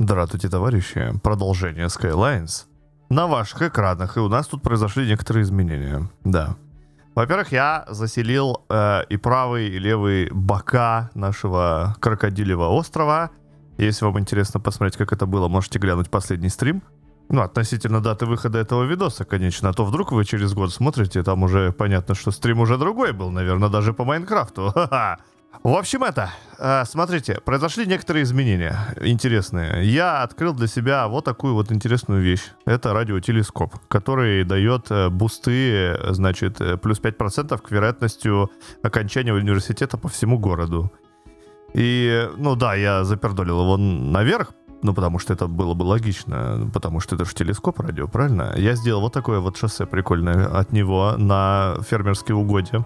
Здравствуйте, товарищи. Продолжение Skylines на ваших экранах. И у нас тут произошли некоторые изменения. Да. Во-первых, я заселил и правый, и левый бока нашего крокодилевого острова. Если вам интересно посмотреть, как это было, можете глянуть последний стрим. Ну, относительно даты выхода этого видоса, конечно. А то вдруг вы через год смотрите, там уже понятно, что стрим уже другой был, наверное, даже по Майнкрафту. Ха-ха. В общем, это, смотрите, произошли некоторые изменения интересные. Я открыл для себя вот такую вот интересную вещь. Это радиотелескоп, который дает бусты, значит, плюс 5% к вероятностью окончания университета по всему городу. И, ну да, я запердолил его наверх. Ну, потому что это было бы логично, потому что это же телескоп радио, правильно? Я сделал вот такое вот шоссе прикольное от него на фермерские угодья.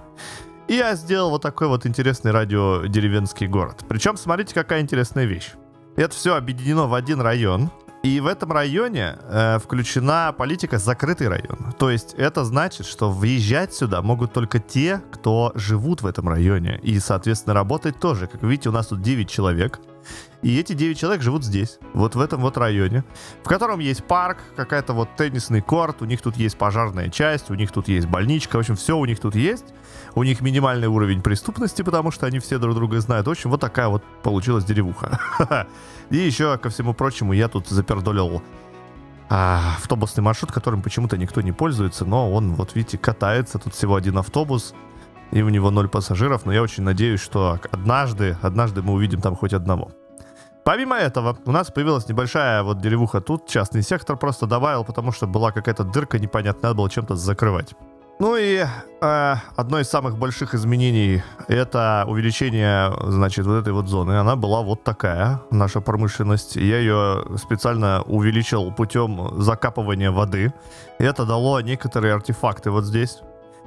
И я сделал вот такой вот интересный радио деревенский город. Причем, смотрите, какая интересная вещь. Это все объединено в один район. И в этом районе включена политика «закрытый район». То есть это значит, что въезжать сюда могут только те, кто живут в этом районе. И, соответственно, работать тоже. Как видите, у нас тут 9 человек. И эти 9 человек живут здесь, вот в этом вот районе, в котором есть парк, какая-то вот теннисный корт, у них тут есть пожарная часть, у них тут есть больничка, в общем, все у них тут есть. У них минимальный уровень преступности, потому что они все друг друга знают. В общем, вот такая вот получилась деревуха. И еще, ко всему прочему, я тут запердолил автобусный маршрут, которым почему-то никто не пользуется, но он, вот видите, катается, тут всего один автобус. И у него 0 пассажиров, но я очень надеюсь, что однажды мы увидим там хоть одного. Помимо этого, у нас появилась небольшая вот деревуха тут, частный сектор просто добавил, потому что была какая-то дырка непонятная, надо было чем-то закрывать. Ну и одно из самых больших изменений — это увеличение, значит, вот этой вот зоны. Она была вот такая, наша промышленность. Я ее специально увеличил путем закапывания воды. И это дало некоторые артефакты вот здесь.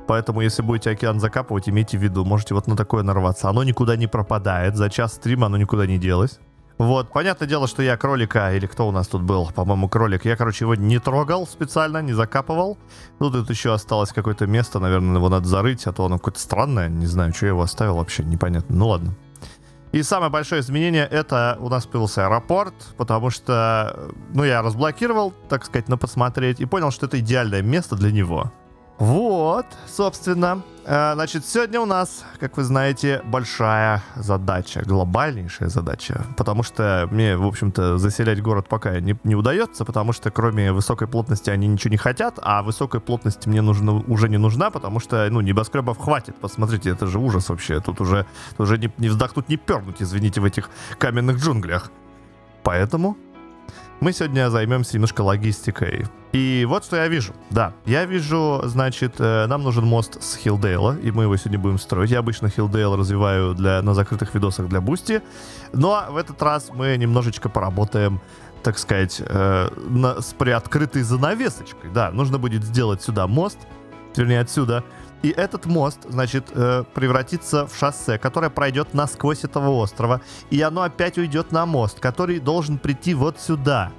Поэтому, если будете океан закапывать, имейте в виду, можете вот на такое нарваться. Оно никуда не пропадает, за час стрима оно никуда не делось. Вот, понятное дело, что я кролика, или кто у нас тут был, по-моему, кролик, я, короче, его не трогал специально, не закапывал. Ну, тут еще осталось какое-то место, наверное, его надо зарыть, а то оно какое-то странное, не знаю, что я его оставил, вообще непонятно, ну ладно. И самое большое изменение — это у нас появился аэропорт, потому что, ну, я разблокировал, так сказать, на посмотреть, и понял, что это идеальное место для него. Вот, собственно, значит, сегодня у нас, как вы знаете, большая задача, глобальнейшая задача, потому что мне, в общем-то, заселять город пока не удается, потому что кроме высокой плотности они ничего не хотят, а высокой плотности мне уже не нужна, потому что, ну, небоскребов хватит, посмотрите, это же ужас вообще, тут уже не вздохнуть, не пернуть, извините, в этих каменных джунглях, поэтому... Мы сегодня займемся немножко логистикой. И вот что я вижу. Да, я вижу, значит, нам нужен мост с Хилдейла, и мы его сегодня будем строить. Я обычно Хилдейл развиваю на закрытых видосах для Бусти, но в этот раз мы немножечко поработаем, так сказать, с приоткрытой занавесочкой. Да, нужно будет сделать сюда мост, вернее отсюда. И этот мост, значит, превратится в шоссе, которое пройдет насквозь этого острова. И оно опять уйдет на мост, который должен прийти вот сюда.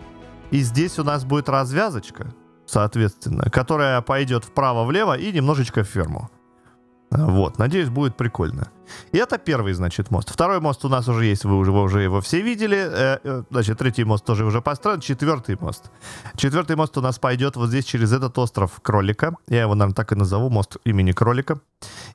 И здесь у нас будет развязочка, соответственно, которая пойдет вправо-влево и немножечко в ферму. Вот, надеюсь, будет прикольно. И это первый, значит, мост. Второй мост у нас уже есть, вы уже его все видели. Значит, третий мост тоже уже построен. Четвертый мост. Четвертый мост у нас пойдет вот здесь через этот остров кролика. Я его, наверное, так и назову, мост имени кролика.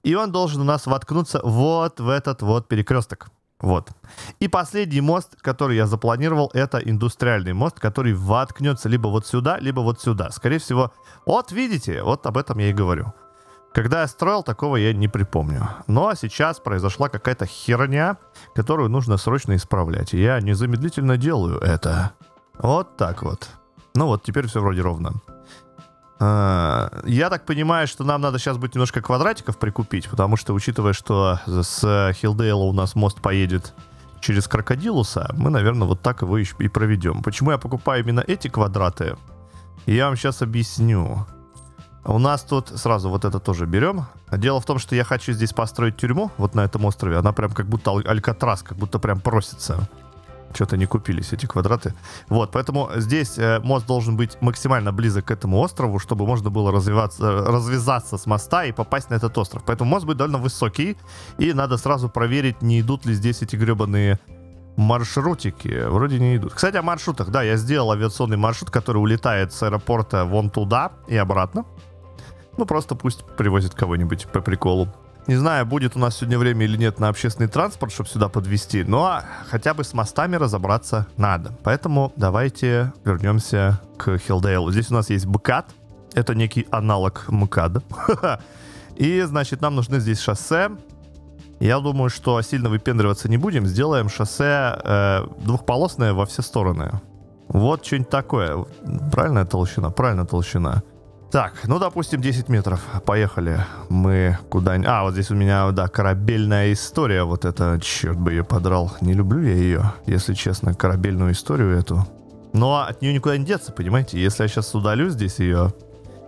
И он должен у нас воткнуться вот в этот вот перекресток. Вот. И последний мост, который я запланировал, это индустриальный мост, который воткнется либо вот сюда, либо вот сюда. Скорее всего, вот видите, вот об этом я и говорю. Когда я строил, такого я не припомню. Но сейчас произошла какая-то херня, которую нужно срочно исправлять. И я незамедлительно делаю это. Вот так вот. Ну вот, теперь все вроде ровно. Я так понимаю, что нам надо сейчас будет немножко квадратиков прикупить, потому что, учитывая, что с Хилдейла у нас мост поедет через Крокодилуса, мы, наверное, вот так его и проведем. Почему я покупаю именно эти квадраты? Я вам сейчас объясню. У нас тут сразу вот это тоже берем. Дело в том, что я хочу здесь построить тюрьму, вот на этом острове. Она прям как будто Алькатрас, как будто прям просится. Что-то не купились эти квадраты. Вот, поэтому здесь мост должен быть максимально близок к этому острову, чтобы можно было развязаться с моста и попасть на этот остров. Поэтому мост будет довольно высокий, и надо сразу проверить, не идут ли здесь эти гребаные маршрутики вроде не идут. Кстати, о маршрутах. Да, я сделал авиационный маршрут, который улетает с аэропорта вон туда и обратно. Ну, просто пусть привозит кого-нибудь по приколу. Не знаю, будет у нас сегодня время или нет на общественный транспорт, чтобы сюда подвезти, но хотя бы с мостами разобраться надо. Поэтому давайте вернемся к Хилдейлу. Здесь у нас есть БКАД. Это некий аналог МКАДа. И, значит, нам нужны здесь шоссе. Я думаю, что сильно выпендриваться не будем. Сделаем шоссе двухполосное во все стороны. Вот что-нибудь такое. Правильная толщина? Правильная толщина. Так, ну, допустим, 10 метров. Поехали. Мы куда-нибудь... А, вот здесь у меня, да, корабельная история. Вот это, черт бы ее подрал. Не люблю я ее, если честно, корабельную историю эту. Но от нее никуда не деться, понимаете? Если я сейчас удалю здесь ее,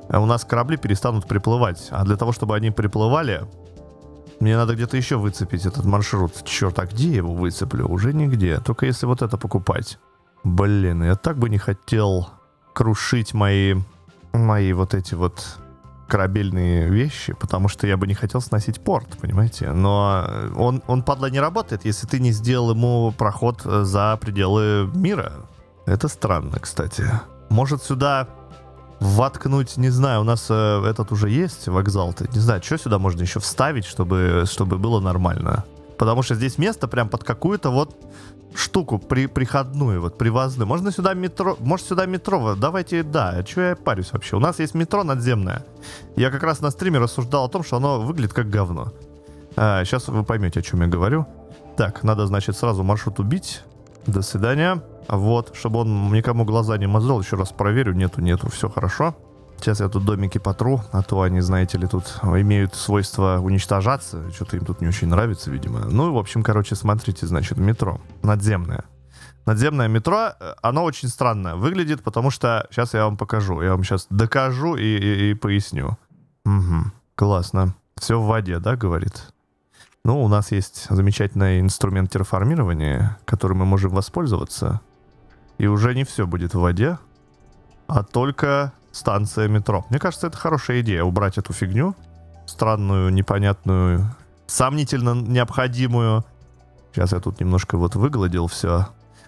у нас корабли перестанут приплывать. А для того, чтобы они приплывали, мне надо где-то еще выцепить этот маршрут. Черт, а где я его выцеплю? Уже нигде. Только если вот это покупать. Блин, я так бы не хотел крушить мои вот эти вот корабельные вещи, потому что я бы не хотел сносить порт, понимаете? Но он, падла, не работает, если ты не сделал ему проход за пределы мира. Это странно, кстати. Может, сюда воткнуть, не знаю, у нас этот уже есть вокзал-то. Не знаю, что сюда можно еще вставить, чтобы было нормально. Потому что здесь место прям под какую-то вот штуку приходную, вот привозную. Можно сюда метро, может сюда метро, давайте, да, чего я парюсь вообще. У нас есть метро надземное. Я как раз на стриме рассуждал о том, что оно выглядит как говно. Сейчас вы поймете, о чем я говорю. Так, надо, значит, сразу маршрут убить. До свидания. Вот, чтобы он никому глаза не мозолил, еще раз проверю. Нету, нету, все хорошо. Сейчас я тут домики потру, а то они, знаете ли, тут имеют свойство уничтожаться. Что-то им тут не очень нравится, видимо. Ну, в общем, короче, смотрите, значит, метро. Надземное. Надземное метро, оно очень странно выглядит, потому что... Сейчас я вам покажу. Я вам сейчас докажу и поясню. Угу, классно. Все в воде, да, говорит? Ну, у нас есть замечательный инструмент терраформирования, которым мы можем воспользоваться. И уже не все будет в воде, а только... станция метро. Мне кажется, это хорошая идея. Убрать эту фигню. Странную, непонятную, сомнительно необходимую. Сейчас я тут немножко вот выгладил все.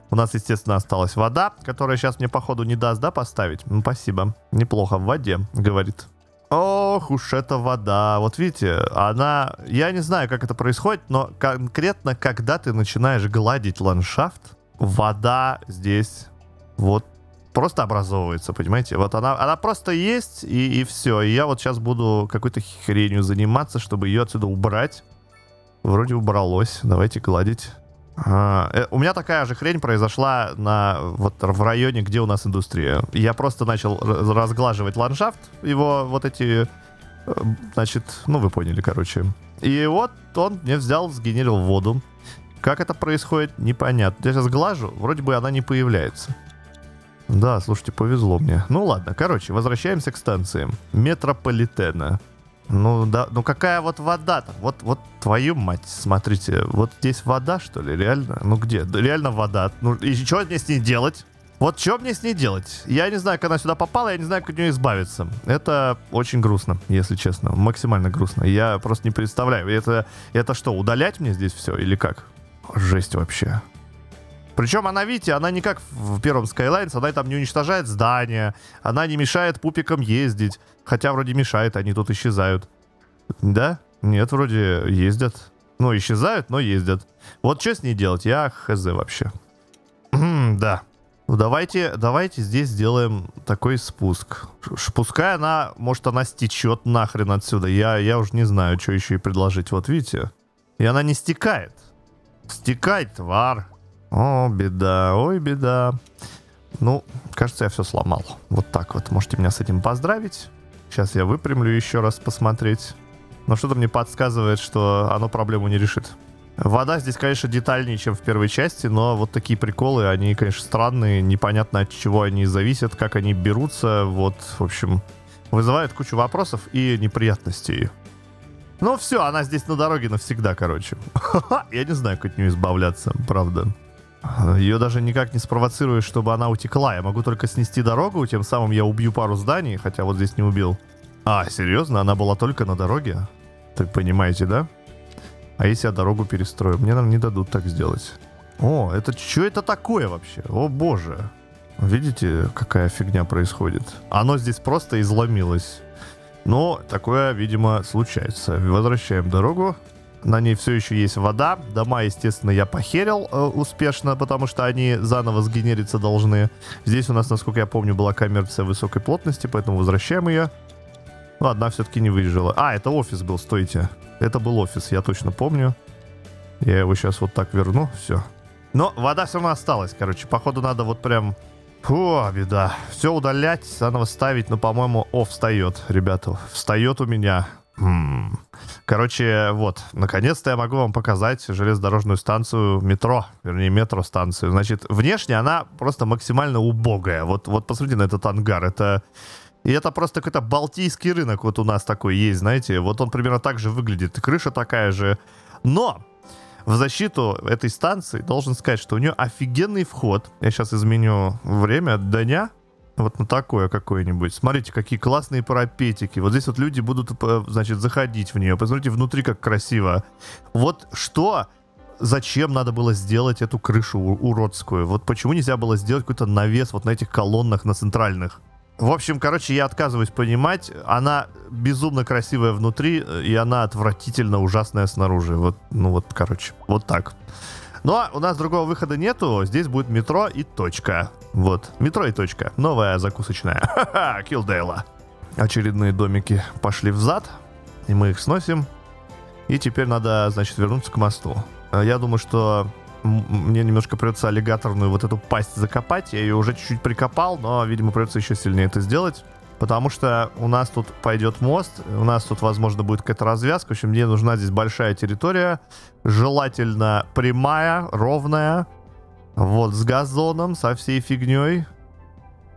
У нас, естественно, осталась вода, которая сейчас мне, походу, не даст, да, поставить? Ну, спасибо. Неплохо в воде, говорит. Ох уж эта вода. Вот видите, она... Я не знаю, как это происходит, но конкретно, когда ты начинаешь гладить ландшафт, вода здесь вот просто образовывается, понимаете? Вот она просто есть, и все. И я вот сейчас буду какой-то хренью заниматься, чтобы ее отсюда убрать. Вроде убралось. Давайте гладить. У меня такая же хрень произошла вот в районе, где у нас индустрия. Я просто начал разглаживать ландшафт. Его вот эти... Значит, ну вы поняли, короче. И вот он мне взял, сгенерил воду. Как это происходит, непонятно. Я сейчас глажу, вроде бы она не появляется. Да, слушайте, повезло мне. Ну ладно, короче, возвращаемся к станциям метрополитена. Ну да, ну какая вот вода-то? Вот твою мать, смотрите, вот здесь вода, что ли, реально? Ну где? Да, реально вода. Ну и что мне с ней делать? Вот что мне с ней делать? Я не знаю, как она сюда попала, я не знаю, как от нее избавиться. Это очень грустно, если честно, максимально грустно. Я просто не представляю, это что, удалять мне здесь все или как? Жесть вообще. Причем она, видите, она не как в первом Skylines, она там не уничтожает здания, она не мешает пупикам ездить. Хотя вроде мешает, они тут исчезают. Да? Нет, вроде ездят. Ну, исчезают, но ездят. Вот что с ней делать? Я хз вообще. Да. Ну, давайте здесь сделаем такой спуск. Пускай она, может, она стечет нахрен отсюда. Я уже не знаю, что еще и предложить. Вот видите? И она не стекает. Стекает, тварь. О, беда, ой, беда. Ну, кажется, я все сломал. Вот так вот, можете меня с этим поздравить. Сейчас я выпрямлю еще раз посмотреть. Но что-то мне подсказывает, что оно проблему не решит. Вода здесь, конечно, детальнее, чем в первой части, но вот такие приколы, они, конечно, странные. Непонятно, от чего они зависят, как они берутся. Вот, в общем, вызывает кучу вопросов и неприятностей. Ну все, она здесь на дороге навсегда, короче. Я не знаю, как от нее избавляться, правда. Ее даже никак не спровоцируешь, чтобы она утекла. Я могу только снести дорогу, тем самым я убью пару зданий, хотя вот здесь не убил. А, серьезно? Она была только на дороге? Ты понимаете, да? А если я дорогу перестрою? Мне, наверное, не дадут так сделать. О, это что это такое вообще? О боже. Видите, какая фигня происходит? Оно здесь просто изломилось. Но такое, видимо, случается. Возвращаем дорогу. На ней все еще есть вода. Дома, естественно, я похерил успешно, потому что они заново сгенериться должны. Здесь у нас, насколько я помню, была коммерция высокой плотности, поэтому возвращаем ее. Ну, одна все-таки не выдержала. А, это офис был, стойте. Это был офис, я точно помню. Я его сейчас вот так верну, все. Но вода все равно осталась, короче. Походу надо вот прям... Фу, беда. Все удалять, заново ставить, но, по-моему, встает, ребята. Встает у меня. Короче, вот. Наконец-то я могу вам показать железнодорожную станцию метро. Вернее, метростанцию. Значит, внешне она просто максимально убогая. Вот посмотрите на этот ангар. И это просто какой-то балтийский рынок. Вот у нас такой есть, знаете. Вот он примерно так же выглядит. И крыша такая же. Но... В защиту этой станции должен сказать, что у нее офигенный вход. Я сейчас изменю время дня. Вот на такое какое-нибудь. Смотрите, какие классные парапетики. Вот здесь вот люди будут, значит, заходить в нее. Посмотрите, внутри как красиво. Вот что... Зачем надо было сделать эту крышу уродскую? Вот почему нельзя было сделать какой-то навес вот на этих колоннах, на центральных? В общем, короче, я отказываюсь понимать. Она безумно красивая внутри, и она отвратительно ужасная снаружи. Вот, ну вот, короче, вот так. Но у нас другого выхода нету. Здесь будет метро и точка. Вот, метро и точка. Новая закусочная. Ха-ха, Хилдейла. Очередные домики пошли взад, и мы их сносим. И теперь надо, значит, вернуться к мосту. Я думаю, что... Мне немножко придется аллигаторную вот эту пасть закопать. Я ее уже чуть-чуть прикопал, но, видимо, придется еще сильнее это сделать. Потому что у нас тут пойдет мост. У нас тут, возможно, будет какая-то развязка. В общем, мне нужна здесь большая территория. Желательно прямая, ровная. Вот, с газоном, со всей фигней.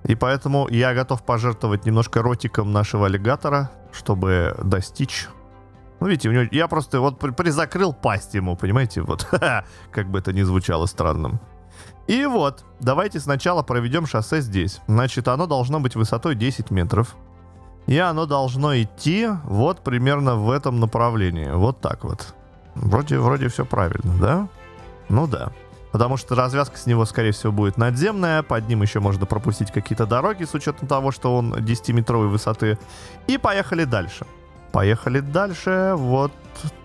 И поэтому я готов пожертвовать немножко ротиком нашего аллигатора, чтобы достичь... Ну, видите, у него, я просто вот призакрыл пасть ему, понимаете, вот, как бы это ни звучало странным. И вот, давайте сначала проведем шоссе здесь. Значит, оно должно быть высотой 10 метров. И оно должно идти вот примерно в этом направлении, вот так вот. Вроде все правильно, да? Ну да. Потому что развязка с него, скорее всего, будет надземная. Под ним еще можно пропустить какие-то дороги, с учетом того, что он 10-метровой высоты. И поехали дальше. Поехали дальше. Вот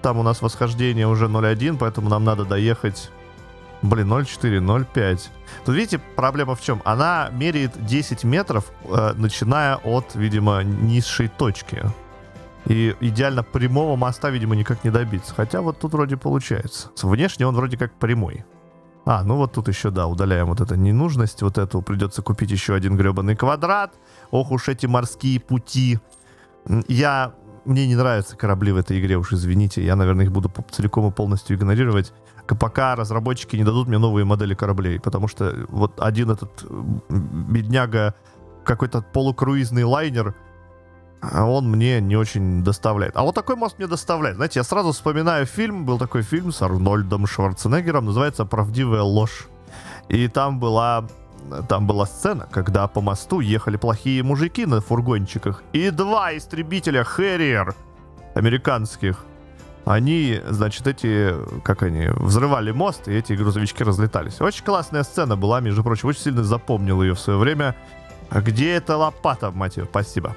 там у нас восхождение уже 0,1, поэтому нам надо доехать... Блин, 0,4, 0,5. Тут видите, проблема в чем? Она меряет 10 метров, начиная от, видимо, низшей точки. И идеально прямого моста, видимо, никак не добиться. Хотя вот тут вроде получается. Внешне он вроде как прямой. А, ну вот тут еще, да, удаляем вот эту ненужность. Вот эту придется купить еще один гребаный квадрат. Ох уж эти морские пути. Мне не нравятся корабли в этой игре, уж извините. Я, наверное, их буду целиком и полностью игнорировать, пока разработчики не дадут мне новые модели кораблей. Потому что вот один этот бедняга, какой-то полукруизный лайнер, он мне не очень доставляет. А вот такой мост мне доставляет. Знаете, я сразу вспоминаю фильм. Был такой фильм с Арнольдом Шварценеггером. Называется «Правдивая ложь». И там была сцена, когда по мосту ехали плохие мужики на фургончиках. И два истребителя Херриер американских. Они, значит, взрывали мост, и эти грузовички разлетались. Очень классная сцена была, между прочим. Очень сильно запомнил ее в свое время. Где эта лопата, мать ее? Спасибо.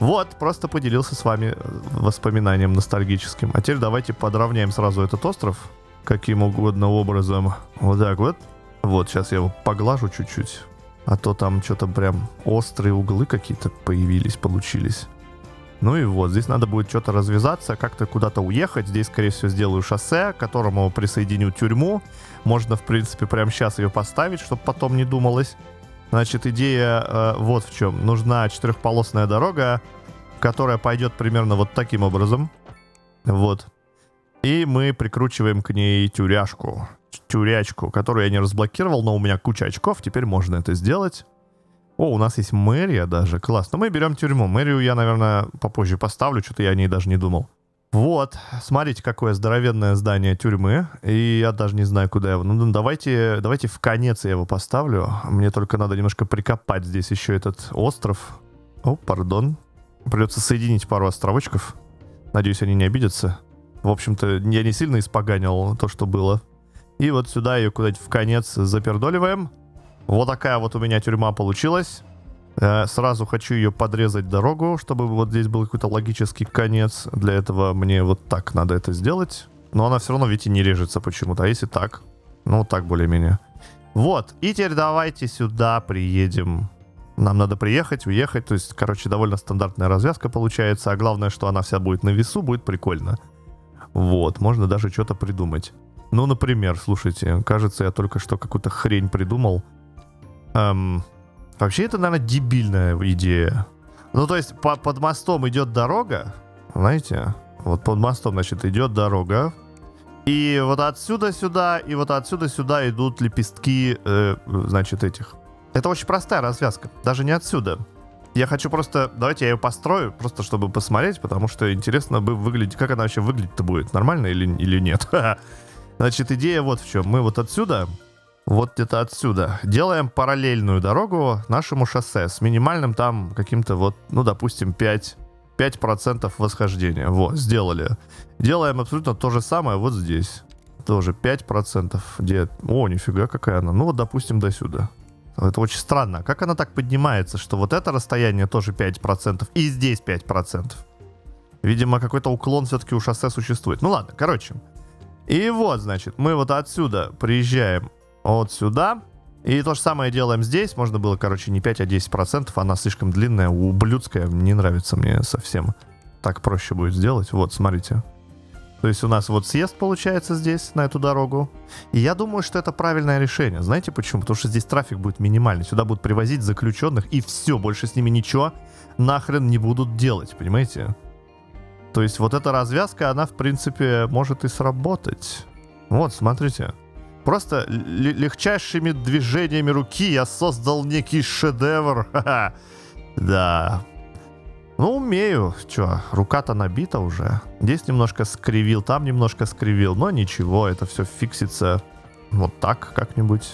Вот, просто поделился с вами воспоминанием ностальгическим. А теперь давайте подровняем сразу этот остров. Каким угодно образом. Вот так вот. Вот, сейчас я его поглажу чуть-чуть. А то там что-то прям острые углы какие-то появились, получились. Ну и вот, здесь надо будет что-то развязаться, как-то куда-то уехать. Здесь, скорее всего, сделаю шоссе, к которому присоединю тюрьму. Можно, в принципе, прямо сейчас ее поставить, чтобы потом не думалось. Значит, идея вот в чем. Нужна четырехполосная дорога, которая пойдет примерно вот таким образом. Вот. И мы прикручиваем к ней тюрячку, которую я не разблокировал, но у меня куча очков, теперь можно это сделать. О, у нас есть мэрия даже, классно. Мы берем тюрьму, мэрию я, наверное, попозже поставлю, что-то я о ней даже не думал. Вот, смотрите, какое здоровенное здание тюрьмы, и я даже не знаю, куда его. Ну, давайте в конец я его поставлю, мне только надо немножко прикопать здесь еще этот остров. О, пардон, придется соединить пару островочков, надеюсь, они не обидятся. В общем-то, я не сильно испоганил то, что было. И вот сюда ее куда-нибудь в конец запердоливаем. Вот такая вот у меня тюрьма получилась. Сразу хочу ее подрезать дорогу, чтобы вот здесь был какой-то логический конец. Для этого мне вот так надо это сделать. Но она все равно, видите, не режется почему-то. А если так? Ну, вот так более-менее. Вот. И теперь давайте сюда приедем. Нам надо приехать, уехать. То есть, короче, довольно стандартная развязка получается. А главное, что она вся будет на весу, будет прикольно. Вот. Можно даже что-то придумать. Ну, например, слушайте, кажется, я только что какую-то хрень придумал. Вообще, это, наверное, дебильная идея. Ну, то есть, под мостом идет дорога. Знаете? Вот под мостом, значит, идет дорога. И вот отсюда сюда, и вот отсюда сюда идут лепестки, значит, этих. Это очень простая развязка. Даже не отсюда. Я хочу просто... Давайте я ее построю, просто чтобы посмотреть, потому что интересно бы выглядеть... Как она вообще выглядеть-то будет? Нормально или нет? Значит, идея вот в чем. Мы вот отсюда... Вот где-то отсюда. Делаем параллельную дорогу нашему шоссе с минимальным там каким-то вот, ну, допустим, 5% восхождения. Вот, сделали. Делаем абсолютно то же самое вот здесь. Тоже 5%. Где... О, нифига, какая она. Ну, вот, допустим, до сюда. Это очень странно. Как она так поднимается, что вот это расстояние тоже 5% и здесь 5%? Видимо, какой-то уклон все-таки у шоссе существует. Ну, ладно, короче. И вот, значит, мы вот отсюда приезжаем вот сюда. И то же самое делаем здесь. Можно было, короче, не 5, а 10%. Она слишком длинная, ублюдская. Не нравится мне совсем. Так проще будет сделать. Вот, смотрите. То есть у нас вот съезд получается здесь, на эту дорогу. И я думаю, что это правильное решение. Знаете почему? Потому что здесь трафик будет минимальный. Сюда будут привозить заключенных. И все, больше с ними ничего нахрен не будут делать. Понимаете? То есть вот эта развязка, она, в принципе, может и сработать. Вот, смотрите. Просто легчайшими движениями руки я создал некий шедевр. Ха-ха. Да. Ну, умею. Че, рука-то набита уже. Здесь немножко скривил, там немножко скривил. Но ничего, это все фиксится вот так как-нибудь.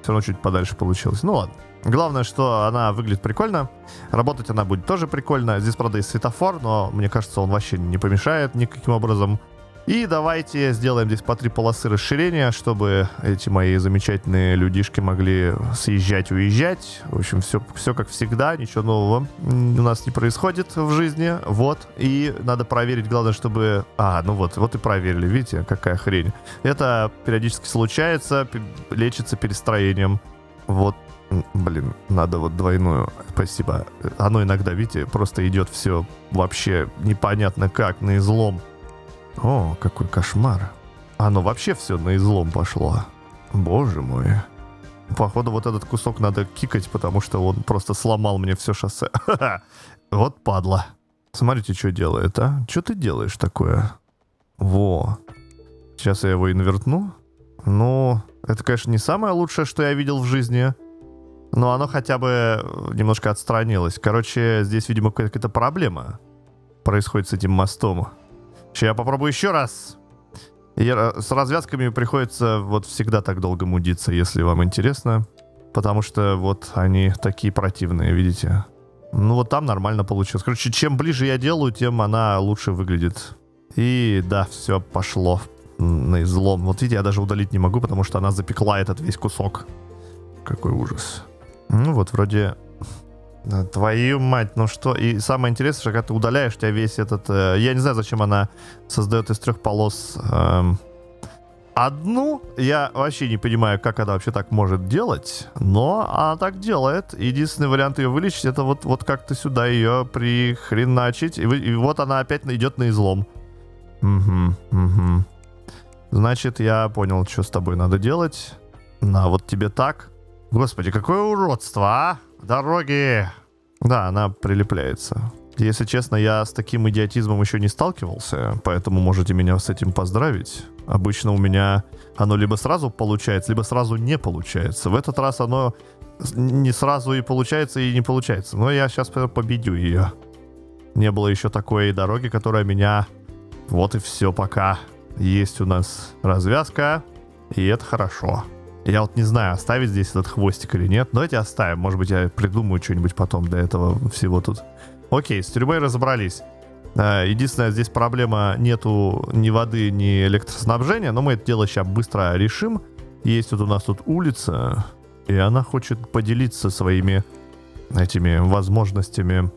Все равно чуть подальше получилось. Ну ладно. Главное, что она выглядит прикольно. Работать она будет тоже прикольно. Здесь, правда, есть светофор, но мне кажется, он вообще не помешает никаким образом. И давайте сделаем здесь по 3 полосы расширения, чтобы эти мои замечательные людишки могли съезжать, уезжать. В общем, все как всегда, ничего нового у нас не происходит в жизни. Вот, и надо проверить, главное, чтобы... А, ну вот, вот и проверили, видите, какая хрень. Это периодически случается, лечится перестроением. Вот, блин, надо вот двойную, спасибо. Оно иногда, видите, просто идет все вообще непонятно как, на излом. О, какой кошмар. Оно вообще все на излом пошло. Боже мой. Походу, вот этот кусок надо кикать, потому что он просто сломал мне все шоссе. Вот падла. Смотрите, что делает, а? Что ты делаешь такое? Во. Сейчас я его инвертну. Ну, это, конечно, не самое лучшее, что я видел в жизни. Но оно хотя бы немножко отстранилось. Короче, здесь, видимо, какая-то проблема происходит с этим мостом. Я попробую еще раз. И с развязками приходится вот всегда так долго мудиться, если вам интересно. Потому что вот они такие противные, видите. Ну вот там нормально получилось. Короче, чем ближе я делаю, тем она лучше выглядит. И да, все пошло на излом. Вот видите, я даже удалить не могу, потому что она запекла этот весь кусок. Какой ужас. Ну вот вроде... Твою мать, ну что? И самое интересное, что когда ты удаляешь, у тебя весь этот... я не знаю, зачем она создает из 3 полос одну. Я вообще не понимаю, как она вообще так может делать. Но она так делает. Единственный вариант ее вылечить, это вот как-то сюда ее прихреначить. И вот она опять идет на излом. Угу, угу. Значит, я понял, что с тобой надо делать. На, вот тебе так. Господи, какое уродство, а! Дороги! Да, она прилепляется. Если честно, я с таким идиотизмом еще не сталкивался, поэтому можете меня с этим поздравить. Обычно у меня оно либо сразу получается, либо сразу не получается. В этот раз оно не сразу и получается, и не получается. Но я сейчас победю ее. Не было еще такой дороги, которая меня... Вот и все пока. Есть у нас развязка, и это хорошо. Я вот не знаю, оставить здесь этот хвостик или нет. Давайте оставим. Может быть, я придумаю что-нибудь потом для этого всего тут. Окей, с тюрьмой разобрались. Единственное, здесь проблема, нету ни воды, ни электроснабжения, но мы это дело сейчас быстро решим. Есть вот у нас тут улица, и она хочет поделиться своими этими возможностями.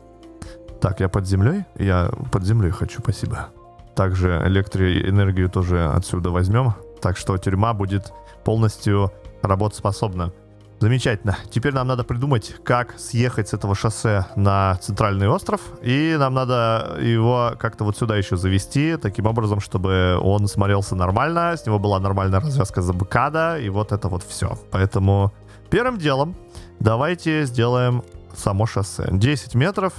Так, я под землей? Я под землей хочу, спасибо. Также электроэнергию тоже отсюда возьмем. Так что тюрьма будет полностью работоспособна. Замечательно. Теперь нам надо придумать, как съехать с этого шоссе на центральный остров. И нам надо его как-то вот сюда еще завести, таким образом, чтобы он смотрелся нормально, с него была нормальная развязка за БКАДа, и вот это вот все. Поэтому первым делом давайте сделаем само шоссе. 10 метров,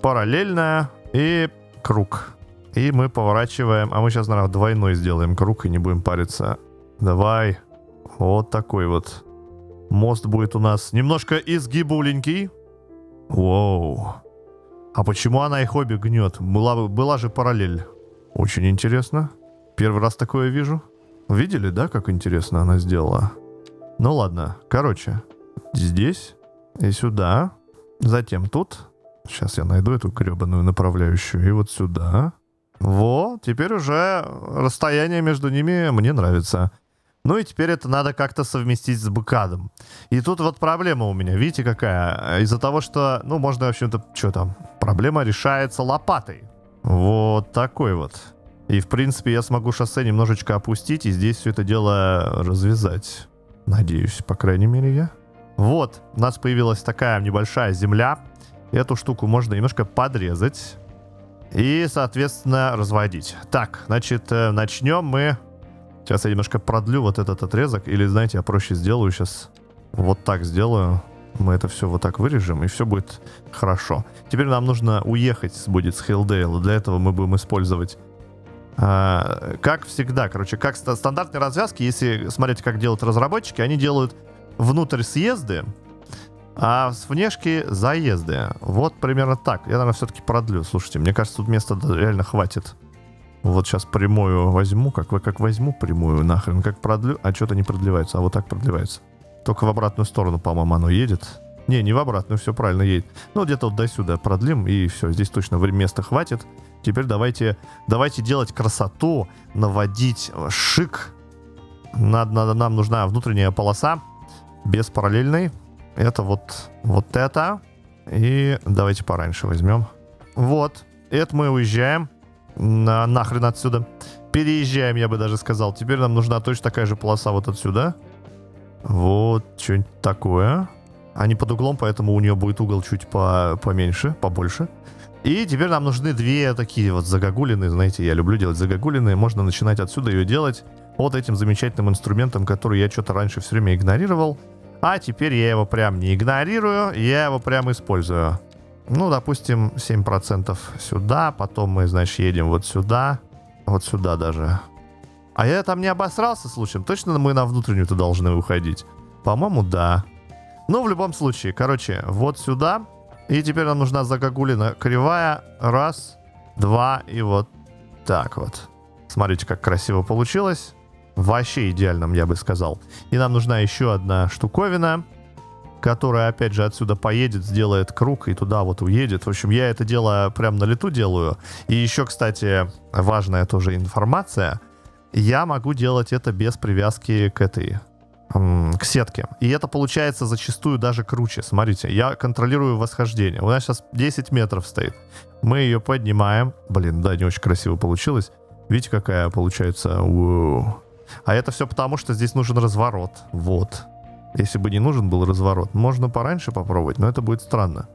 параллельное и круг. И мы поворачиваем, а мы сейчас, наверное, двойной сделаем круг и не будем париться. Давай, вот такой вот. Мост будет у нас немножко изгибуленький. Воу. А почему она их обе гнет? Была же параллель. Очень интересно. Первый раз такое вижу. Видели, да, как интересно она сделала? Ну ладно, короче. Здесь и сюда. Затем тут. Сейчас я найду эту гребаную направляющую. И вот сюда. Во, теперь уже расстояние между ними мне нравится. Ну и теперь это надо как-то совместить с БКАДом. И тут вот проблема у меня, видите, какая? Из-за того, что, ну, можно, в общем-то, что там, проблема решается лопатой. Вот такой вот. И, в принципе, я смогу шоссе немножечко опустить и здесь все это дело развязать. Надеюсь, по крайней мере, я. Вот, у нас появилась такая небольшая земля. Эту штуку можно немножко подрезать и, соответственно, разводить. Так, значит, начнем мы... Сейчас я немножко продлю вот этот отрезок. Или, знаете, я проще сделаю сейчас. Вот так сделаю. Мы это все вот так вырежем, и все будет хорошо. Теперь нам нужно уехать будет с Хилдейла. Для этого мы будем использовать... как всегда, короче, как стандартные развязки. Если смотреть, как делают разработчики, они делают внутрь съезды, а с внешки заезды. Вот примерно так. Я, наверное, все-таки продлю. Слушайте, мне кажется, тут места реально хватит. Вот сейчас прямую возьму, как возьму прямую нахрен, как продлю, а что-то не продлевается, а вот так продлевается. Только в обратную сторону, по-моему, оно едет. Не в обратную, все правильно едет. Ну, где-то вот до сюда продлим, и все, здесь точно места хватит. Теперь давайте делать красоту, наводить шик. Нам нужна внутренняя полоса, без параллельной. Это вот это. И давайте пораньше возьмем. Вот, это мы уезжаем. Нахрен отсюда. Переезжаем, я бы даже сказал. Теперь нам нужна точно такая же полоса вот отсюда. Вот, что-нибудь такое. Они под углом, поэтому у нее будет угол чуть поменьше, побольше. И теперь нам нужны две такие вот загогулины. Знаете, я люблю делать загогулины. Можно начинать отсюда ее делать вот этим замечательным инструментом, который я что-то раньше все время игнорировал. А теперь я его прям не игнорирую, я его прям использую. Ну, допустим, 7% сюда, потом мы, значит, едем вот сюда даже. А я там не обосрался случаем? Точно мы на внутреннюю-то должны уходить? По-моему, да. Ну, в любом случае, короче, вот сюда. И теперь нам нужна загогулина кривая. Раз, два и вот так вот. Смотрите, как красиво получилось. Вообще идеально, я бы сказал. И нам нужна еще одна штуковина, которая, опять же, отсюда поедет, сделает круг и туда вот уедет. В общем, я это дело прям на лету делаю. И еще, кстати, важная тоже информация. Я могу делать это без привязки к сетке. И это получается зачастую даже круче. Смотрите, я контролирую восхождение. У нас сейчас 10 метров стоит. Мы ее поднимаем. Блин, да, не очень красиво получилось. Видите, какая получается? Уу. А это все потому, что здесь нужен разворот. Вот. Если бы не нужен был разворот, можно пораньше попробовать, но это будет странно.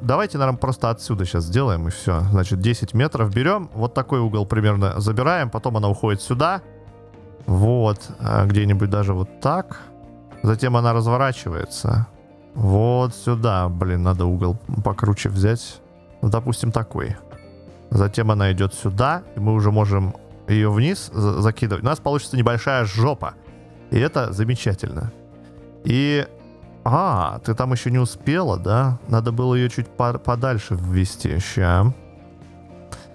Давайте, наверное, просто отсюда сейчас сделаем и все. Значит, 10 метров берем, вот такой угол примерно забираем, потом она уходит сюда. Вот, где-нибудь даже вот так. Затем она разворачивается. Вот сюда, блин, надо угол покруче взять. Ну, допустим, такой. Затем она идет сюда, и мы уже можем ее вниз закидывать. У нас получится небольшая жопа. И это замечательно. И... А, ты там еще не успела, да? Надо было ее чуть подальше ввести. Ща.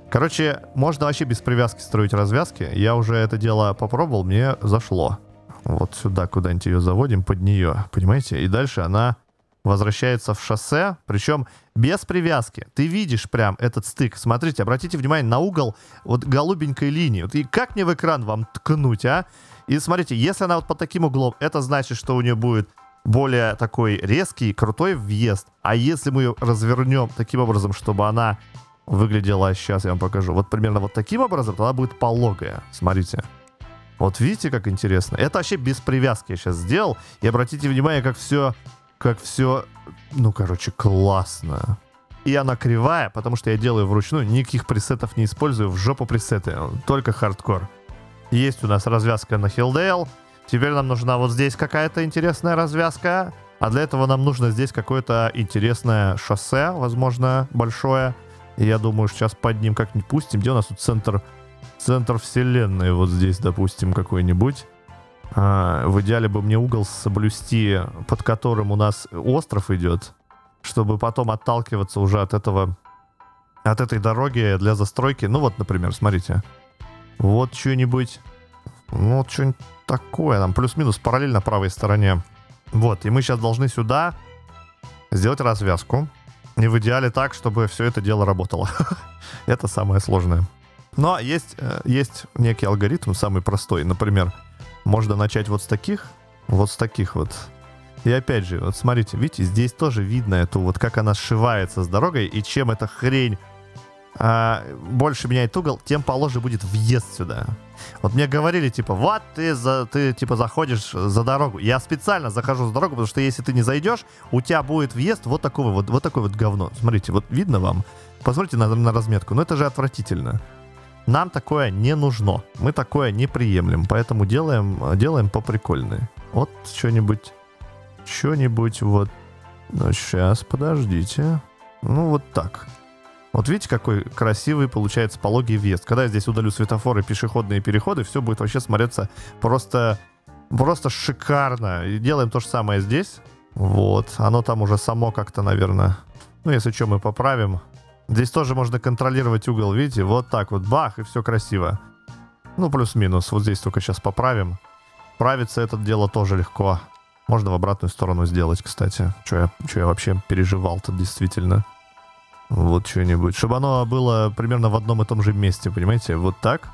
Короче, можно вообще без привязки строить развязки. Я уже это дело попробовал, мне зашло. Вот сюда куда-нибудь ее заводим, под нее, понимаете? И дальше она возвращается в шоссе, причем без привязки. Ты видишь прям этот стык. Смотрите, обратите внимание на угол вот голубенькой линии. Вот и как мне в экран вам ткнуть, а? И смотрите, если она вот под таким углом, это значит, что у нее будет более такой резкий, крутой въезд. А если мы ее развернем таким образом, чтобы она выглядела, сейчас я вам покажу, вот примерно вот таким образом, то она будет пологая. Смотрите. Вот видите, как интересно. Это вообще без привязки я сейчас сделал. И обратите внимание, как все, ну, короче, классно. И она кривая, потому что я делаю вручную, никаких пресетов не использую, в жопу пресеты, только хардкор. Есть у нас развязка на Хилдейл. Теперь нам нужна вот здесь какая-то интересная развязка, а для этого нам нужно здесь какое-то интересное шоссе, возможно, большое. И я думаю, сейчас под ним как-нибудь пустим. Где у нас тут центр вселенной? Вот здесь, допустим, какой-нибудь. В идеале бы мне угол соблюсти, под которым у нас остров идет, чтобы потом отталкиваться уже от этой дороги для застройки. Ну вот, например, смотрите. Вот что-нибудь. Ну вот что-нибудь такое. Там плюс-минус параллельно правой стороне. Вот, и мы сейчас должны сюда сделать развязку. И в идеале так, чтобы все это дело работало. Это самое сложное. Но есть некий алгоритм, самый простой. Например, можно начать вот с таких. И опять же, вот смотрите, видите, здесь тоже видно эту, вот как она сшивается с дорогой, и чем эта хрень больше меняет угол, тем положе будет въезд сюда. Вот мне говорили, типа, вот ты заходишь за дорогу. Я специально захожу за дорогу, потому что если ты не зайдешь, у тебя будет въезд вот такое вот говно. Смотрите, вот видно вам? Посмотрите на разметку, но это же отвратительно. Нам такое не нужно. Мы такое не приемлем. Поэтому делаем поприкольные. Вот что-нибудь вот. Ну, сейчас, подождите. Ну, вот так. Вот видите, какой красивый получается пологий въезд. Когда я здесь удалю светофоры, пешеходные переходы, все будет вообще смотреться просто шикарно. И делаем то же самое здесь. Вот. Оно там уже само как-то, наверное... Ну, если что, мы поправим. Здесь тоже можно контролировать угол, видите? Вот так вот, бах, и все красиво. Ну, плюс-минус. Вот здесь только сейчас поправим. Правится это дело тоже легко. Можно в обратную сторону сделать, кстати. Чё я вообще переживал-то, действительно. Вот что-нибудь. Чтобы оно было примерно в одном и том же месте, понимаете? Вот так.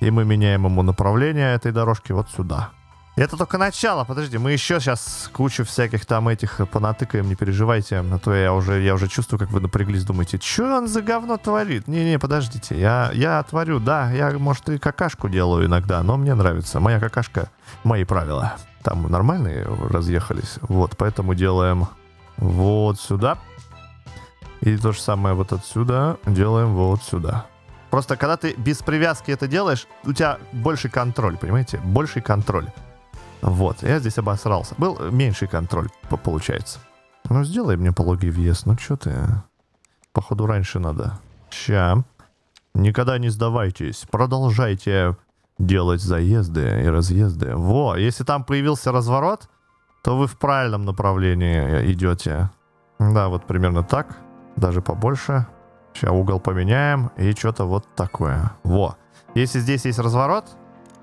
И мы меняем ему направление этой дорожки вот сюда. Это только начало. Подожди, мы еще сейчас кучу всяких там этих понатыкаем, не переживайте. А то я уже чувствую, как вы напряглись, думаете, что он за говно творит? Не-не, подождите, я творю, да, я, может, и какашку делаю иногда, но мне нравится. Моя какашка, мои правила. Там нормальные разъехались. Вот, поэтому делаем вот сюда. И то же самое вот отсюда делаем вот сюда. Просто когда ты без привязки это делаешь, у тебя больше контроль, понимаете? Больше контроль. Вот, я здесь обосрался. Был меньший контроль, получается. Ну, сделай мне пологий въезд. Ну, что ты? Походу, раньше надо. Ща. Никогда не сдавайтесь. Продолжайте делать заезды и разъезды. Во, если там появился разворот, то вы в правильном направлении идете. Да, вот примерно так. Даже побольше. Сейчас угол поменяем. И что-то вот такое. Во. Если здесь есть разворот...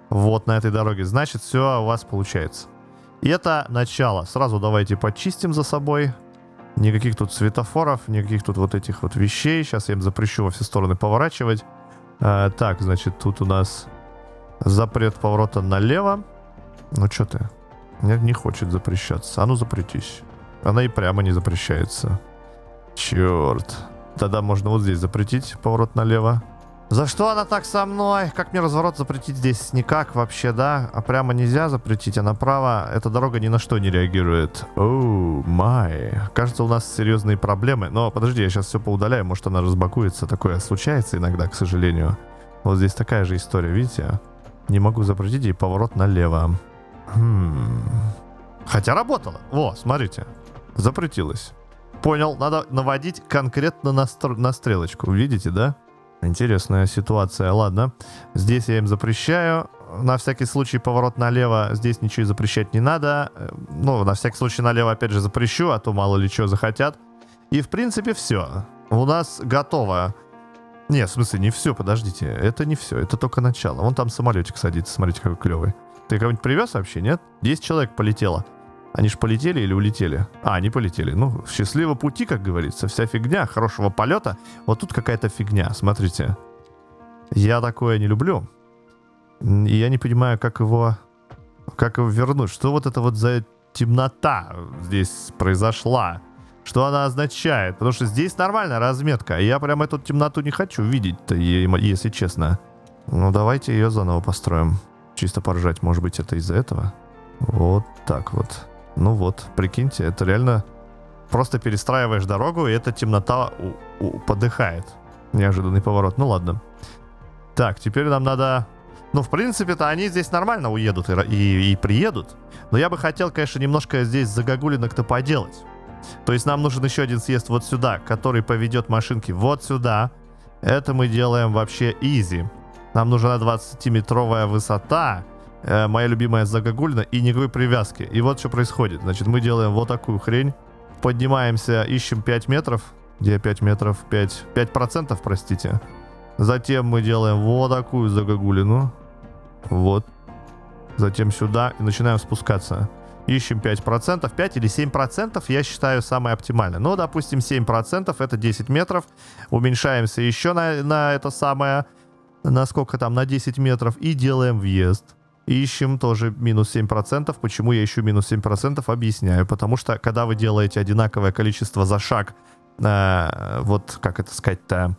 Вот на этой дороге. Значит, все у вас получается. И это начало. Сразу давайте почистим за собой. Никаких тут светофоров, никаких тут вот этих вот вещей. Сейчас я им запрещу во все стороны поворачивать. Так, значит, тут у нас запрет поворота налево. Ну, что ты? Нет, не хочет запрещаться. А ну, запретись. Она и прямо не запрещается. Черт. Тогда можно вот здесь запретить поворот налево. За что она так со мной? Как мне разворот запретить здесь? Никак вообще, да? А прямо нельзя запретить, а направо эта дорога ни на что не реагирует. Оу, май. Кажется, у нас серьезные проблемы. Но подожди, я сейчас все поудаляю, может она разбакуется. Такое случается иногда, к сожалению. Вот здесь такая же история, видите? Не могу запретить, и поворот налево. Хотя работало. Во, смотрите. Запретилось. Понял, надо наводить конкретно на стрелочку. Видите, да? Интересная ситуация, ладно. Здесь я им запрещаю. На всякий случай поворот налево. Здесь ничего запрещать не надо. Ну, на всякий случай налево опять же запрещу, а то мало ли что захотят. И в принципе все. У нас готово. Не, в смысле не все, подождите. Это не все, это только начало. Вон там самолетик садится, смотрите какой клевый. Ты кого-нибудь привез вообще, нет? 10 человек полетело. Они же полетели или улетели? А, они полетели. Ну, счастливого пути, как говорится. Вся фигня, хорошего полета. Вот тут какая-то фигня, смотрите. Я такое не люблю. И я не понимаю, как его вернуть. Что вот это вот за темнота здесь произошла? Что она означает? Потому что здесь нормальная разметка. Я прям эту темноту не хочу видеть-то, если честно. Ну, давайте ее заново построим. Чисто поржать, может быть, это из-за этого. Вот так вот. Ну вот, прикиньте, это реально... Просто перестраиваешь дорогу, и эта темнота подыхает. Неожиданный поворот. Ну ладно. Так, теперь нам надо... Ну, в принципе-то они здесь нормально уедут и приедут. Но я бы хотел, конечно, немножко здесь загогулинок-то поделать. То есть нам нужен еще один съезд вот сюда, который поведет машинки вот сюда. Это мы делаем вообще изи. Нам нужна 20-метровая высота. Моя любимая загогульна и никакой привязки. И вот что происходит. Значит, мы делаем вот такую хрень. Поднимаемся, ищем 5 метров. Где 5 метров? 5%, простите. Затем мы делаем вот такую загогулину. Вот. Затем сюда и начинаем спускаться. Ищем 5%. 5 или 7% я считаю самое оптимальное. Но, допустим, 7% это 10 метров. Уменьшаемся еще на это самое... Насколько там? На 10 метров. И делаем въезд. Ищем тоже минус 7%. Почему я ищу минус 7%? Объясняю. Потому что, когда вы делаете одинаковое количество за шаг, вот как это сказать-то,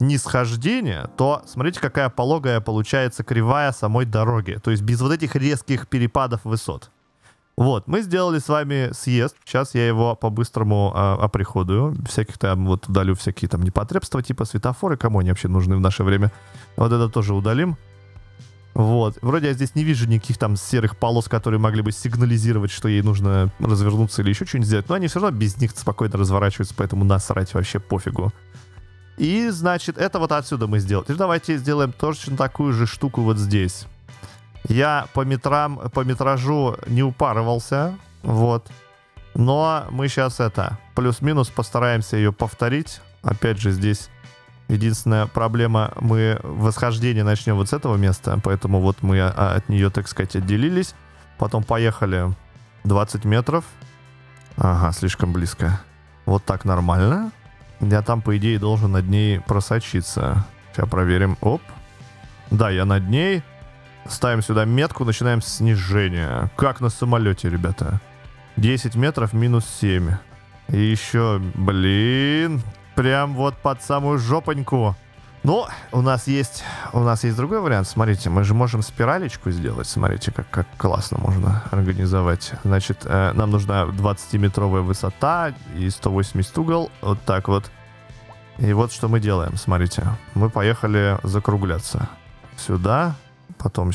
нисхождение, то смотрите, какая пологая получается кривая самой дороги. То есть без вот этих резких перепадов высот. Вот, мы сделали с вами съезд. Сейчас я его по-быстрому оприходую. Всяких там, вот удалю всякие там непотребства, типа светофоры. Кому они вообще нужны в наше время? Вот это тоже удалим. Вот, вроде я здесь не вижу никаких там серых полос, которые могли бы сигнализировать, что ей нужно развернуться или еще что-нибудь сделать. Но они все равно без них спокойно разворачиваются, поэтому насрать вообще пофигу. И, значит, это вот отсюда мы сделали. Теперь давайте сделаем точно такую же штуку вот здесь. Я по метражу не упарывался, вот. Но мы сейчас это, плюс-минус, постараемся ее повторить. Опять же, здесь единственная проблема, мы восхождение начнем вот с этого места, поэтому вот мы от нее, так сказать, отделились. Потом поехали 20 метров. Ага, слишком близко. Вот так нормально. Я там, по идее, должен над ней просочиться. Сейчас проверим. Оп. Да, я над ней... Ставим сюда метку, начинаем снижение. Как на самолете, ребята. 10 метров минус 7. И еще, блин, прям вот под самую жопоньку. Но у нас есть другой вариант. Смотрите, мы же можем спиралечку сделать. Смотрите, как классно можно организовать. Значит, нам нужна 20-метровая высота и 180 угол. Вот так вот. И вот что мы делаем, смотрите. Мы поехали закругляться. Сюда... потом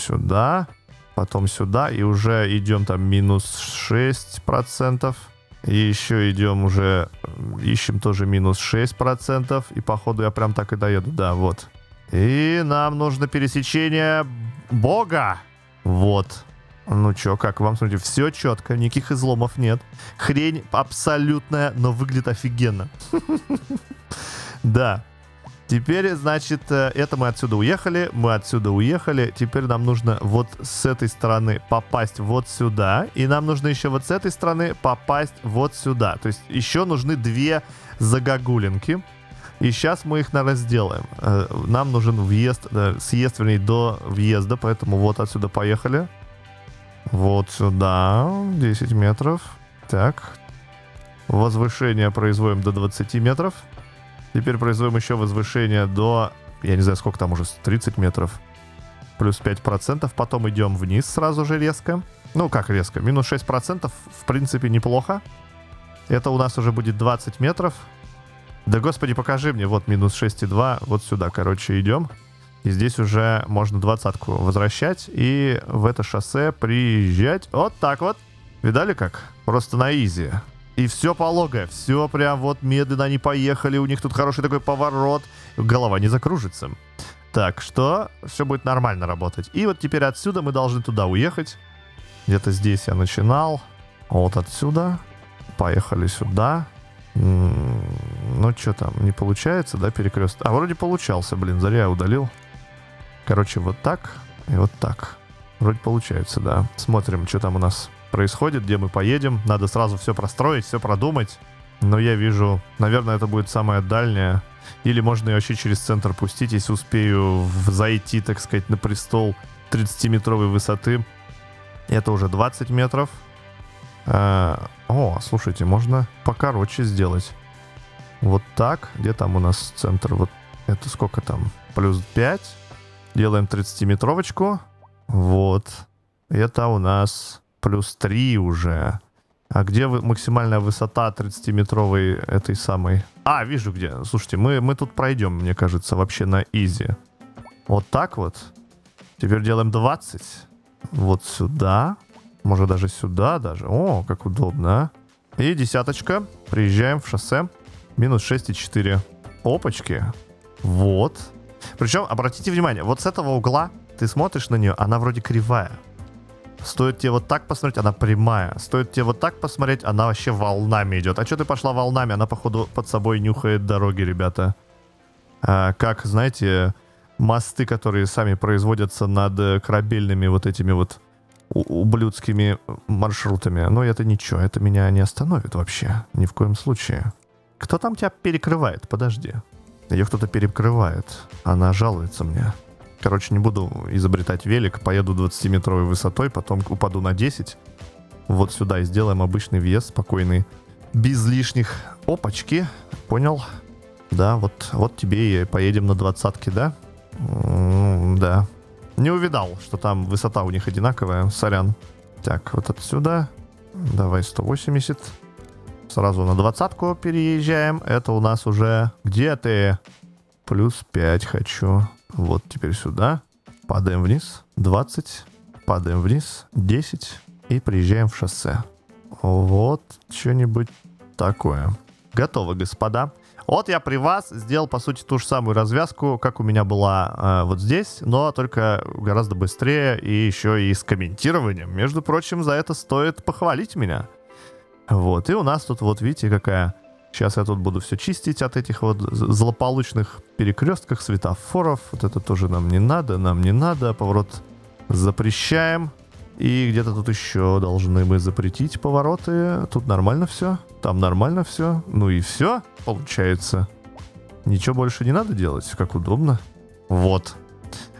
сюда, и уже идем там минус 6%, и еще идем уже, ищем тоже минус 6%, и походу я прям так и доеду, да, вот. И нам нужно пересечение Бога, вот. Ну чё, как вам, смотрите, все четко, никаких изломов нет, хрень абсолютная, но выглядит офигенно. Да. Теперь, значит, это мы отсюда уехали, теперь нам нужно вот с этой стороны попасть вот сюда, и нам нужно еще вот с этой стороны попасть вот сюда, то есть еще нужны две загогулинки, и сейчас мы их разделаем, нам нужен въезд, съезд, вернее, до въезда, поэтому вот отсюда поехали, вот сюда, 10 метров, так, возвышение производим до 20 метров. Теперь производим еще возвышение до, я не знаю, сколько там уже, 30 метров. Плюс 5%. Потом идем вниз сразу же резко. Ну, как резко? Минус 6%, в принципе, неплохо. Это у нас уже будет 20 метров. Да, господи, покажи мне. Вот минус 6,2. Вот сюда, короче, идем. И здесь уже можно двадцатку возвращать. И в это шоссе приезжать. Вот так вот. Видали как? Просто на изи. И все пологое, все прям вот медленно они поехали, у них тут хороший такой поворот, голова не закружится. Так что все будет нормально работать. И вот теперь отсюда мы должны туда уехать. Где-то здесь я начинал, вот отсюда, поехали сюда. Ну что там, не получается, да, перекрест? А вроде получался, блин, зря я удалил. Короче, вот так и вот так. Вроде получается, да. Смотрим, что там у нас. происходит, где мы поедем. Надо сразу все простроить, все продумать. Но я вижу, наверное, это будет самое дальнее. Или можно ее вообще через центр пустить, если успею зайти, так сказать, на престол 30-метровой высоты. Это уже 20 метров. О, слушайте, можно покороче сделать. Вот так. Где там у нас центр? Вот это сколько там? Плюс 5. Делаем 30-метровочку. Вот. Это у нас плюс 3 уже. А где максимальная высота 30-метровой этой самой? А, вижу где. Слушайте, мы тут пройдем, мне кажется, вообще на изи. Вот так вот. Теперь делаем 20. Вот сюда. Может даже сюда даже. О, как удобно. И десяточка. Приезжаем в шоссе. Минус 6,4. Опачки. Вот. Причем, обратите внимание, вот с этого угла ты смотришь на нее, она вроде кривая. Стоит тебе вот так посмотреть, она прямая. Стоит тебе вот так посмотреть, она вообще волнами идет. А что ты пошла волнами? Она, походу, под собой нюхает дороги, ребята. Как, знаете, мосты, которые сами производятся над корабельными вот этими вот ублюдскими маршрутами. Но это ничего, это меня не остановит вообще. Ни в коем случае. Кто там тебя перекрывает? Подожди. Ее кто-то перекрывает. Она жалуется мне. Короче, не буду изобретать велик. Поеду 20-метровой высотой, потом упаду на 10. Вот сюда и сделаем обычный въезд, спокойный. Без лишних... Опачки. Понял? Да, вот тебе и поедем на 20-ке, да? Да. Не увидал, что там высота у них одинаковая. Сорян. Так, вот отсюда. Давай 180. Сразу на 20-ку переезжаем. Это у нас уже... Где ты? Плюс 5 хочу. Вот теперь сюда. Падаем вниз. 20. Падаем вниз. 10. И приезжаем в шоссе. Вот что-нибудь такое. Готово, господа. Вот я при вас сделал, по сути, ту же самую развязку, как у меня была вот здесь, но только гораздо быстрее и еще и с комментированием. Между прочим, за это стоит похвалить меня. Вот. И у нас тут, вот видите, какая... Сейчас я тут буду все чистить от этих вот злополучных перекрестков, светофоров. Вот это тоже нам не надо, Поворот запрещаем. И где-то тут еще должны мы запретить повороты. Тут нормально все, там нормально все. Ну и все, получается. Ничего больше не надо делать, как удобно. Вот.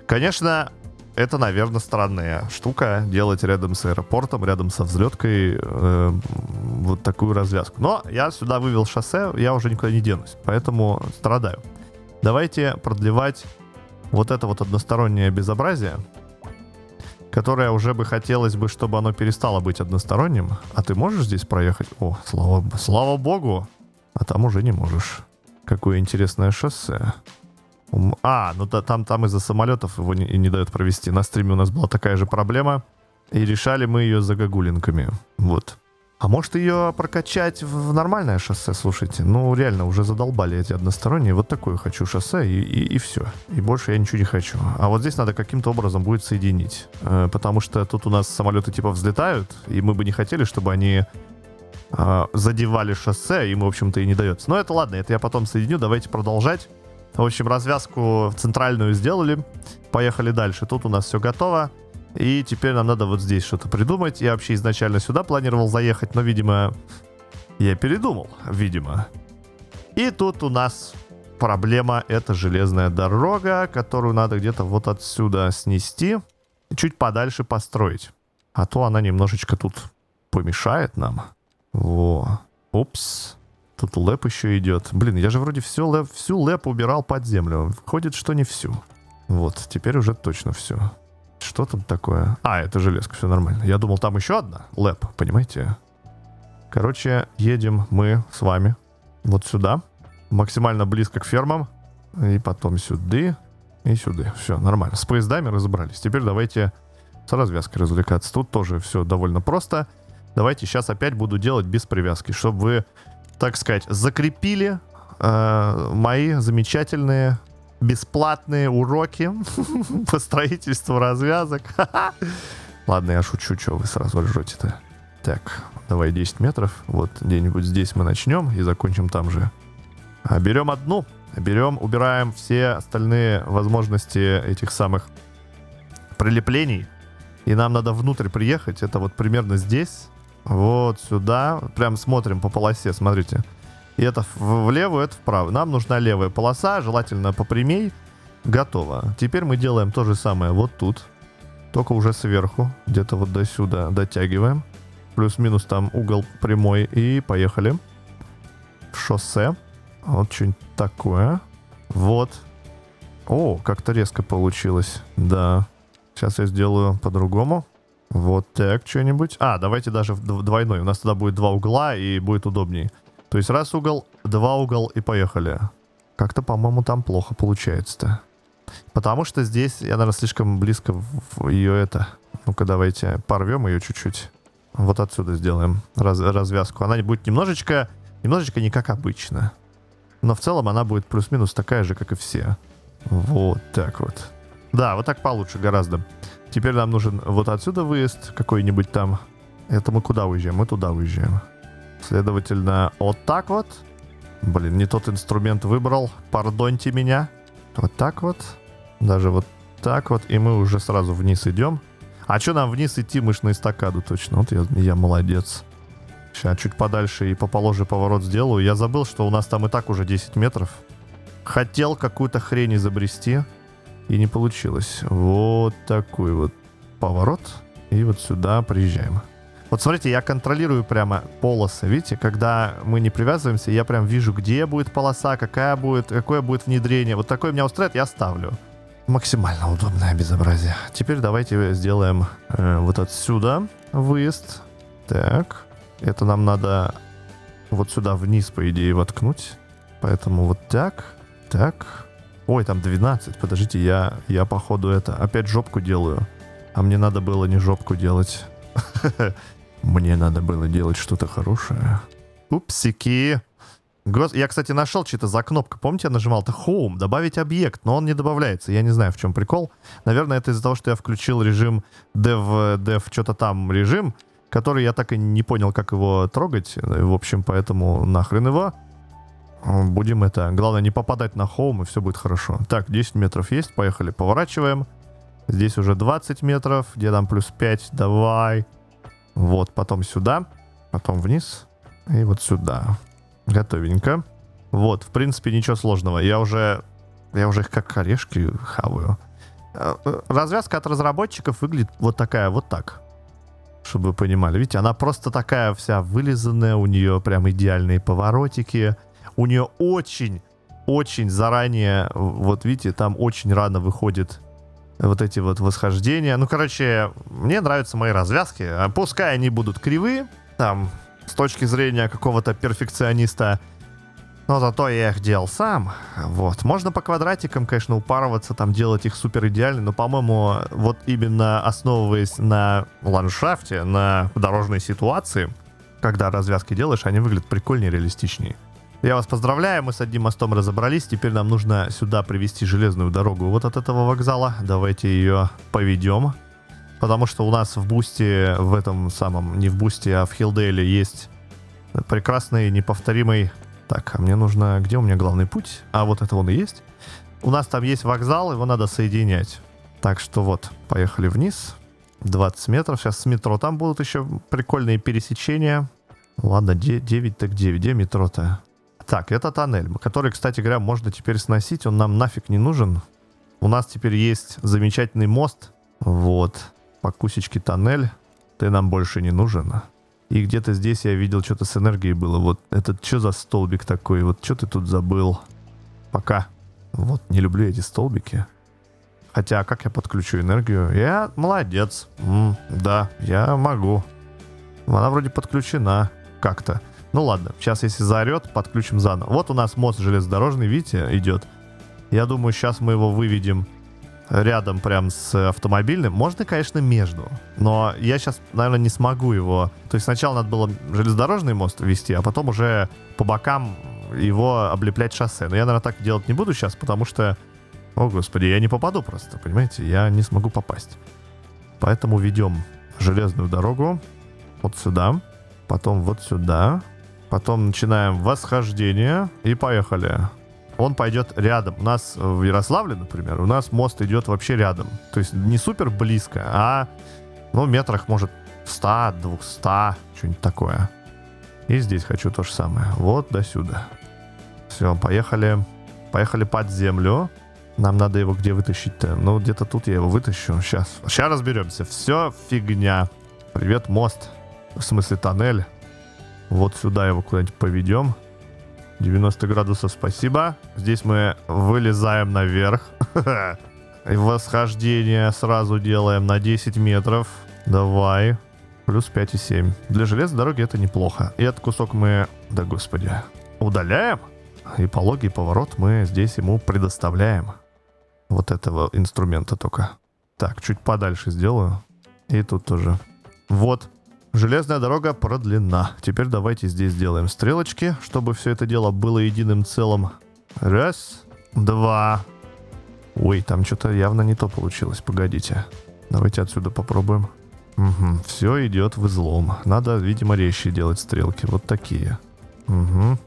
Конечно, это, наверное, странная штука, делать рядом с аэропортом, рядом со взлеткой вот такую развязку. Но я сюда вывел шоссе, я уже никуда не денусь, поэтому страдаю. Давайте продлевать вот это вот одностороннее безобразие, которое уже бы хотелось бы, чтобы оно перестало быть односторонним. А ты можешь здесь проехать? О, слава богу! А там уже не можешь. Какое интересное шоссе. А, ну там из-за самолетов его не дают провести. На стриме у нас была такая же проблема. И решали мы ее загогулинками. Вот. А может ее прокачать в нормальное шоссе, слушайте? Ну реально, уже задолбали эти односторонние. Вот такое хочу шоссе и все. И больше я ничего не хочу. А вот здесь надо каким-то образом будет соединить. Потому что тут у нас самолеты типа взлетают. И мы бы не хотели, чтобы они задевали шоссе. Им, в общем-то, и не дается. Но это ладно, это я потом соединю. Давайте продолжать. В общем, развязку центральную сделали. Поехали дальше. Тут у нас все готово. И теперь нам надо вот здесь что-то придумать. Я вообще изначально сюда планировал заехать, но, видимо, я передумал. Видимо. И тут у нас проблема. Это железная дорога, которую надо где-то вот отсюда снести. И чуть подальше построить. А то она немножечко тут помешает нам. Во. Упс. Тут лэп еще идет. Блин, я же вроде всю лэп убирал под землю. Выходит, что не всю. Вот, теперь уже точно всю. Что там такое? А, это железка, все нормально. Я думал, там еще одна лэп, понимаете? Короче, едем мы с вами вот сюда. Максимально близко к фермам. И потом сюда. И сюда. Все, нормально. С поездами разобрались. Теперь давайте с развязкой развлекаться. Тут тоже все довольно просто. Давайте сейчас опять буду делать без привязки, чтобы вы... так сказать, закрепили мои замечательные бесплатные уроки по строительству развязок. Ладно, я шучу, что вы сразу ржете-то. Так, давай 10 метров. Вот где-нибудь здесь мы начнем и закончим там же. Берем одну, убираем все остальные возможности этих самых прилеплений. И нам надо внутрь приехать. Это вот примерно здесь. Вот сюда. Прям смотрим по полосе, смотрите. И это влево, это вправо. Нам нужна левая полоса, желательно попрямей. Готово. Теперь мы делаем то же самое вот тут. Только уже сверху. Где-то вот до сюда дотягиваем. Плюс-минус там угол прямой. И поехали. В шоссе. Вот что-нибудь такое. Вот. О, как-то резко получилось. Да. Сейчас я сделаю по-другому. Вот так что-нибудь. А, давайте даже двойной. У нас тогда будет два угла и будет удобней. То есть раз угол, два угол и поехали. Как-то, по-моему, там плохо получается-то. Потому что здесь я, наверное, слишком близко в ее это. Ну-ка, давайте порвем ее чуть-чуть. Вот отсюда сделаем развязку. Она будет немножечко не как обычно. Но в целом она будет плюс-минус такая же, как и все. Вот так вот. Да, вот так получше гораздо. Теперь нам нужен вот отсюда выезд какой-нибудь там. Это мы куда уезжаем? Мы туда уезжаем. Следовательно, вот так вот. Блин, не тот инструмент выбрал. Пардоньте меня. Вот так вот. Даже вот так вот. И мы уже сразу вниз идем. А что нам вниз идти? Мы ж на эстакаду точно. Вот я молодец. Сейчас чуть подальше и поположе поворот сделаю. Я забыл, что у нас там и так уже 10 метров. Хотел какую-то хрень изобрести. И не получилось. Вот такой вот поворот. И вот сюда приезжаем. Вот смотрите, я контролирую прямо полосы. Видите, когда мы не привязываемся, я прям вижу, где будет полоса, какое будет внедрение. Вот такое меня устраивает, я ставлю. Максимально удобное безобразие. Теперь давайте сделаем вот отсюда выезд. Так. Это нам надо вот сюда вниз, по идее, воткнуть. Поэтому вот так. Так. Ой, там 12. Подождите, я походу это опять жопку делаю. А мне надо было не жопку делать. Мне надо было делать что-то хорошее. Упсики. Я, кстати, нашел что-то за кнопку. Помните, я нажимал-то Home, добавить объект, но он не добавляется. Я не знаю, в чем прикол. Наверное, это из-за того, что я включил режим Dev что-то там режим, который я так и не понял, как его трогать. В общем, поэтому нахрен его. Будем это... Главное, не попадать на Home, и все будет хорошо. Так, 10 метров есть, поехали, поворачиваем. Здесь уже 20 метров, где там плюс 5, давай. Вот, потом сюда, потом вниз и вот сюда. Готовенько. Вот, в принципе, ничего сложного. Я уже их как орешки хаваю. Развязка от разработчиков выглядит вот такая, вот так. Чтобы вы понимали. Видите, она просто такая вся вылизанная, у нее прям идеальные поворотики. У нее очень заранее, вот видите, там очень рано выходит... Вот эти вот восхождения. Ну, короче, мне нравятся мои развязки. Пускай они будут кривые, там, с точки зрения какого-то перфекциониста. Но зато я их делал сам. Вот. Можно по квадратикам, конечно, упарываться, там, делать их супер идеально. Но, по-моему, вот именно основываясь на ландшафте, на дорожной ситуации, когда развязки делаешь, они выглядят прикольнее, реалистичнее. Я вас поздравляю, мы с одним мостом разобрались. Теперь нам нужно сюда привести железную дорогу вот от этого вокзала. Давайте ее поведем. Потому что у нас в бусте, в этом самом, не в бусте, а в Хилдейле есть прекрасный, неповторимый... Так, а мне нужно... Где у меня главный путь? А, вот это он и есть. У нас там есть вокзал, его надо соединять. Так что вот, поехали вниз. 20 метров. Сейчас с метро там будут еще прикольные пересечения. Ладно, 9 так 9. Где метро-то? Так, это тоннель, который, кстати говоря, можно теперь сносить. Он нам нафиг не нужен. У нас теперь есть замечательный мост. Вот. По кусечке тоннель. Ты нам больше не нужен. И где-то здесь я видел, что-то с энергией было. Вот это что за столбик такой? Вот что ты тут забыл? Пока. Вот, не люблю эти столбики. Хотя, как я подключу энергию? Я молодец. Да, я могу. Она вроде подключена как-то. Ну ладно, сейчас если заорет, подключим заново. Вот у нас мост железнодорожный, видите, идет. Я думаю, сейчас мы его выведем рядом прям с автомобильным. Можно, конечно, между. Но я сейчас, наверное, не смогу его... То есть сначала надо было железнодорожный мост вести, а потом уже по бокам его облеплять шоссе. Но я, наверное, так делать не буду сейчас, потому что... О, господи, я не попаду просто, понимаете? Я не смогу попасть. Поэтому ведем железную дорогу вот сюда, потом вот сюда... Потом начинаем восхождение. И поехали. Он пойдет рядом. У нас в Ярославле, например, у нас мост идет вообще рядом. То есть не супер близко, а Ну, метрах, может, 100, 200, что-нибудь такое. И здесь хочу то же самое. Вот до сюда. Все, поехали. Поехали под землю. Нам надо его где вытащить-то? Ну, где-то тут я его вытащу. Сейчас. Сейчас разберемся. Все фигня. Привет, мост. В смысле, тоннель. Вот сюда его куда-нибудь поведем. 90 градусов, спасибо. Здесь мы вылезаем наверх. И восхождение сразу делаем на 10 метров. Давай. Плюс 5,7. Для железной дороги это неплохо. И этот кусок мы... Да господи. Удаляем. И пологий поворот мы здесь ему предоставляем. Вот этого инструмента только. Так, чуть подальше сделаю. И тут тоже. Вот. Железная дорога продлена. Теперь давайте здесь сделаем стрелочки, чтобы все это дело было единым целым. Раз. Два. Ой, там что-то явно не то получилось. Погодите. Давайте отсюда попробуем. Угу. Все идет в излом. Надо, видимо, резче делать стрелки. Вот такие. Угу.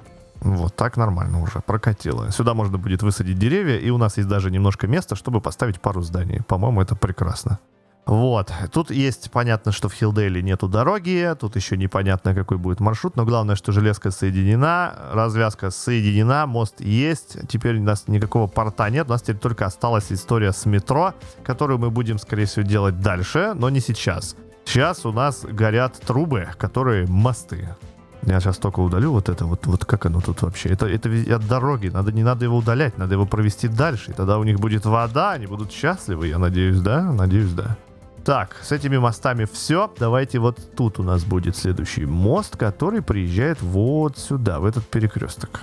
Вот так нормально уже. Прокатило. Сюда можно будет высадить деревья. И у нас есть даже немножко места, чтобы поставить пару зданий. По-моему, это прекрасно. Вот. Тут есть, понятно, что в Хилдейле нету дороги. Тут еще непонятно, какой будет маршрут. Но главное, что железка соединена. Развязка соединена. Мост есть. Теперь у нас никакого порта нет. У нас теперь только осталась история с метро, которую мы будем, скорее всего, делать дальше. Но не сейчас. Сейчас у нас горят трубы, которые мосты. Я сейчас только удалю вот это. Вот как оно тут вообще? Это от дороги. Не надо его удалять. Надо его провести дальше. И тогда у них будет вода. Они будут счастливы. Я надеюсь, да? Надеюсь, да. Так, с этими мостами все. Давайте вот тут у нас будет следующий мост, который приезжает вот сюда, в этот перекресток.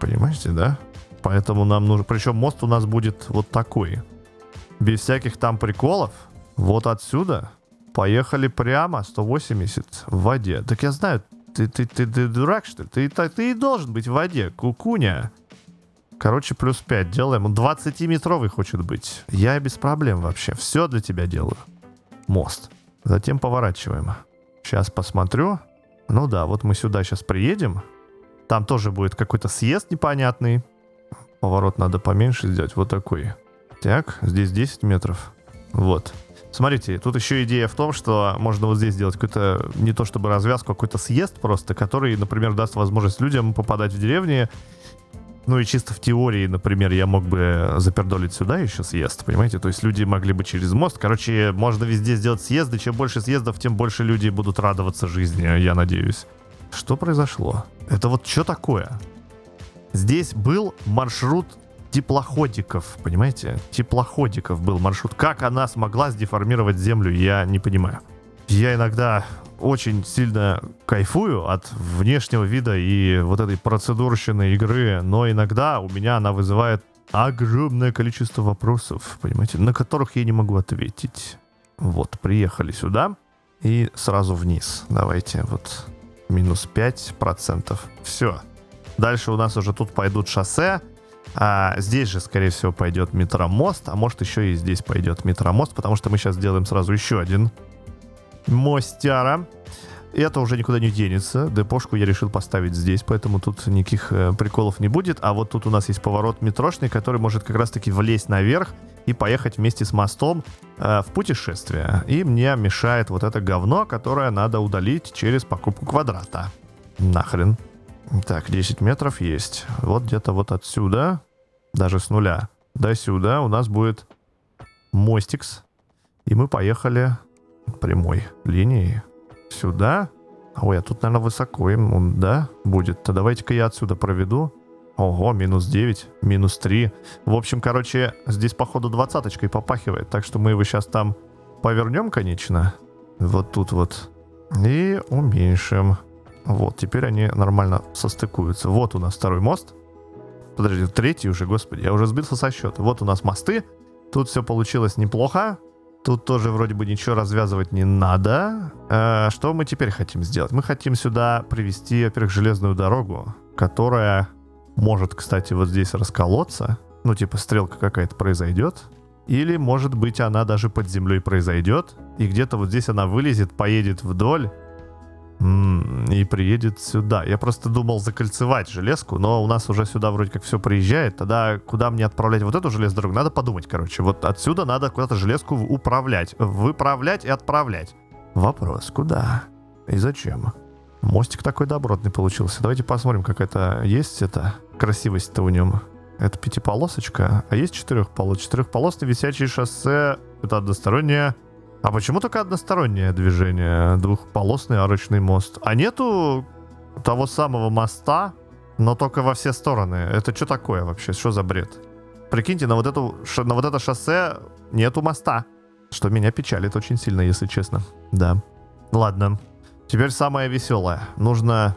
Понимаете, да? Поэтому нам нужно... Причем мост у нас будет вот такой. Без всяких там приколов. Вот отсюда. Поехали прямо, 180, в воде. Так я знаю, ты дурак, что ли? Ты и должен быть в воде, кукуня. Короче, плюс 5 делаем. Он 20-метровый хочет быть. Я без проблем вообще. Все для тебя делаю. Мост. Затем поворачиваем. Сейчас посмотрю. Ну да, вот мы сюда сейчас приедем. Там тоже будет какой-то съезд непонятный. Поворот надо поменьше сделать. Вот такой. Так, здесь 10 метров. Вот. Смотрите, тут еще идея в том, что можно вот здесь сделать какой-то, не то чтобы развязку, а какой-то съезд просто, который, например, даст возможность людям попадать в деревни. Ну и чисто в теории, например, я мог бы запердолить сюда еще съезд, понимаете? То есть люди могли бы через мост. Короче, можно везде сделать съезды. Чем больше съездов, тем больше люди будут радоваться жизни, я надеюсь. Что произошло? Это вот что такое? Здесь был маршрут теплоходиков, понимаете? Теплоходиков был маршрут. Как она смогла сдеформировать землю, я не понимаю. Я иногда очень сильно кайфую от внешнего вида и вот этой процедурщины игры, но иногда у меня она вызывает огромное количество вопросов, понимаете, на которых я не могу ответить. Вот, приехали сюда и сразу вниз. Давайте вот минус 5%. Все. Дальше у нас уже тут пойдут шоссе. А здесь же, скорее всего, пойдет метромост, а может еще и здесь пойдет метромост, потому что мы сейчас сделаем сразу еще один мостяра. Это уже никуда не денется. Депошку я решил поставить здесь, поэтому тут никаких приколов не будет. А вот тут у нас есть поворот метрошный, который может как раз-таки влезть наверх и поехать вместе с мостом в путешествие. И мне мешает вот это говно, которое надо удалить через покупку квадрата. Нахрен. Так, 10 метров есть. Вот где-то вот отсюда, даже с нуля, до сюда у нас будет мостикс. И мы поехали... прямой линии сюда. Ой, а тут, наверное, высоко им, да, будет. То давайте-ка я отсюда проведу. Ого, минус 9, минус 3. В общем, короче, здесь, походу, 20-очкой попахивает. Так что мы его сейчас там повернем, конечно. Вот тут вот. И уменьшим. Вот, теперь они нормально состыкуются. Вот у нас второй мост. Подожди, третий уже, господи, я уже сбился со счета. Вот у нас мосты. Тут все получилось неплохо. Тут тоже вроде бы ничего развязывать не надо. Что мы теперь хотим сделать? Мы хотим сюда привести, во-первых, железную дорогу, которая может, кстати, вот здесь расколоться. Ну, типа стрелка какая-то произойдет. Или, может быть, она даже под землей произойдет. И где-то вот здесь она вылезет, поедет вдоль. И приедет сюда. Я просто думал закольцевать железку, но у нас уже сюда вроде как все приезжает. Тогда куда мне отправлять вот эту железную дорогу? Надо подумать, короче. Вот отсюда надо куда-то железку управлять. Выправлять и отправлять. Вопрос, куда? И зачем? Мостик такой добротный получился. Давайте посмотрим, как это есть. Это красивость-то у нем. Это пятиполосочка. А есть четырехполосочка. Четырехполосное висячее шоссе. Это одностороннее. А почему только одностороннее движение? Двухполосный арочный мост. А нету того самого моста, но только во все стороны. Это что такое вообще? Что за бред? Прикиньте, на вот это шоссе нету моста. Что меня печалит очень сильно, если честно. Да. Ладно. Теперь самое веселое. Нужно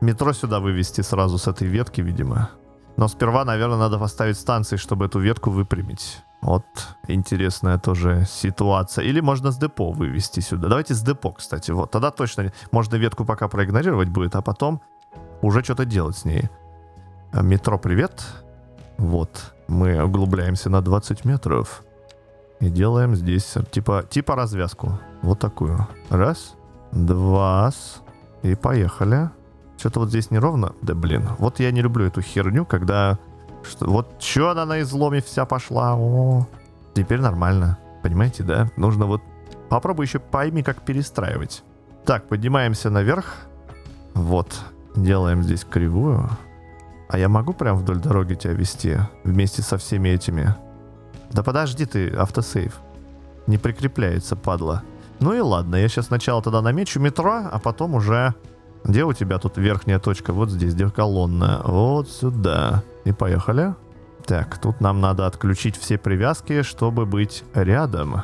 метро сюда вывести сразу с этой ветки, видимо. Но сперва, наверное, надо поставить станции, чтобы эту ветку выпрямить. Вот, интересная тоже ситуация. Или можно с депо вывести сюда. Давайте с депо, кстати. Вот, тогда точно можно ветку пока проигнорировать будет, а потом уже что-то делать с ней. Метро, привет. Вот, мы углубляемся на 20 метров. И делаем здесь типа развязку. Вот такую. Раз, два, и поехали. Что-то вот здесь неровно. Да блин, вот я не люблю эту херню, когда... Что, вот что она на изломе вся пошла. О, теперь нормально. Понимаете, да? Нужно вот... Попробуй еще пойми, как перестраивать. Так, поднимаемся наверх. Вот. Делаем здесь кривую. А я могу прям вдоль дороги тебя вести? Вместе со всеми этими? Да подожди ты, автосейв. Не прикрепляется, падла. Ну и ладно, я сейчас сначала тогда намечу метро, а потом уже... Где у тебя тут верхняя точка? Вот здесь, где колонна. Вот сюда. И поехали. Так, тут нам надо отключить все привязки, чтобы быть рядом.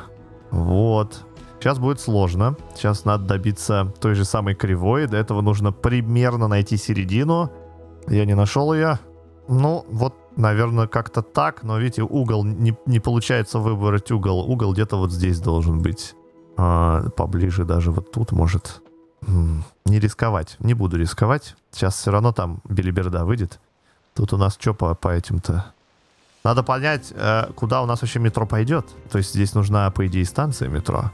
Вот. Сейчас будет сложно. Сейчас надо добиться той же самой кривой. Для этого нужно примерно найти середину. Я не нашел ее. Ну, вот, наверное, как-то так. Но, видите, угол, не получается выбрать угол. Угол где-то вот здесь должен быть. А, поближе даже вот тут, может... Не рисковать. Не буду рисковать. Сейчас все равно там билиберда выйдет. Тут у нас что по этим-то? Надо понять, куда у нас вообще метро пойдет. То есть здесь нужна, по идее, станция метро.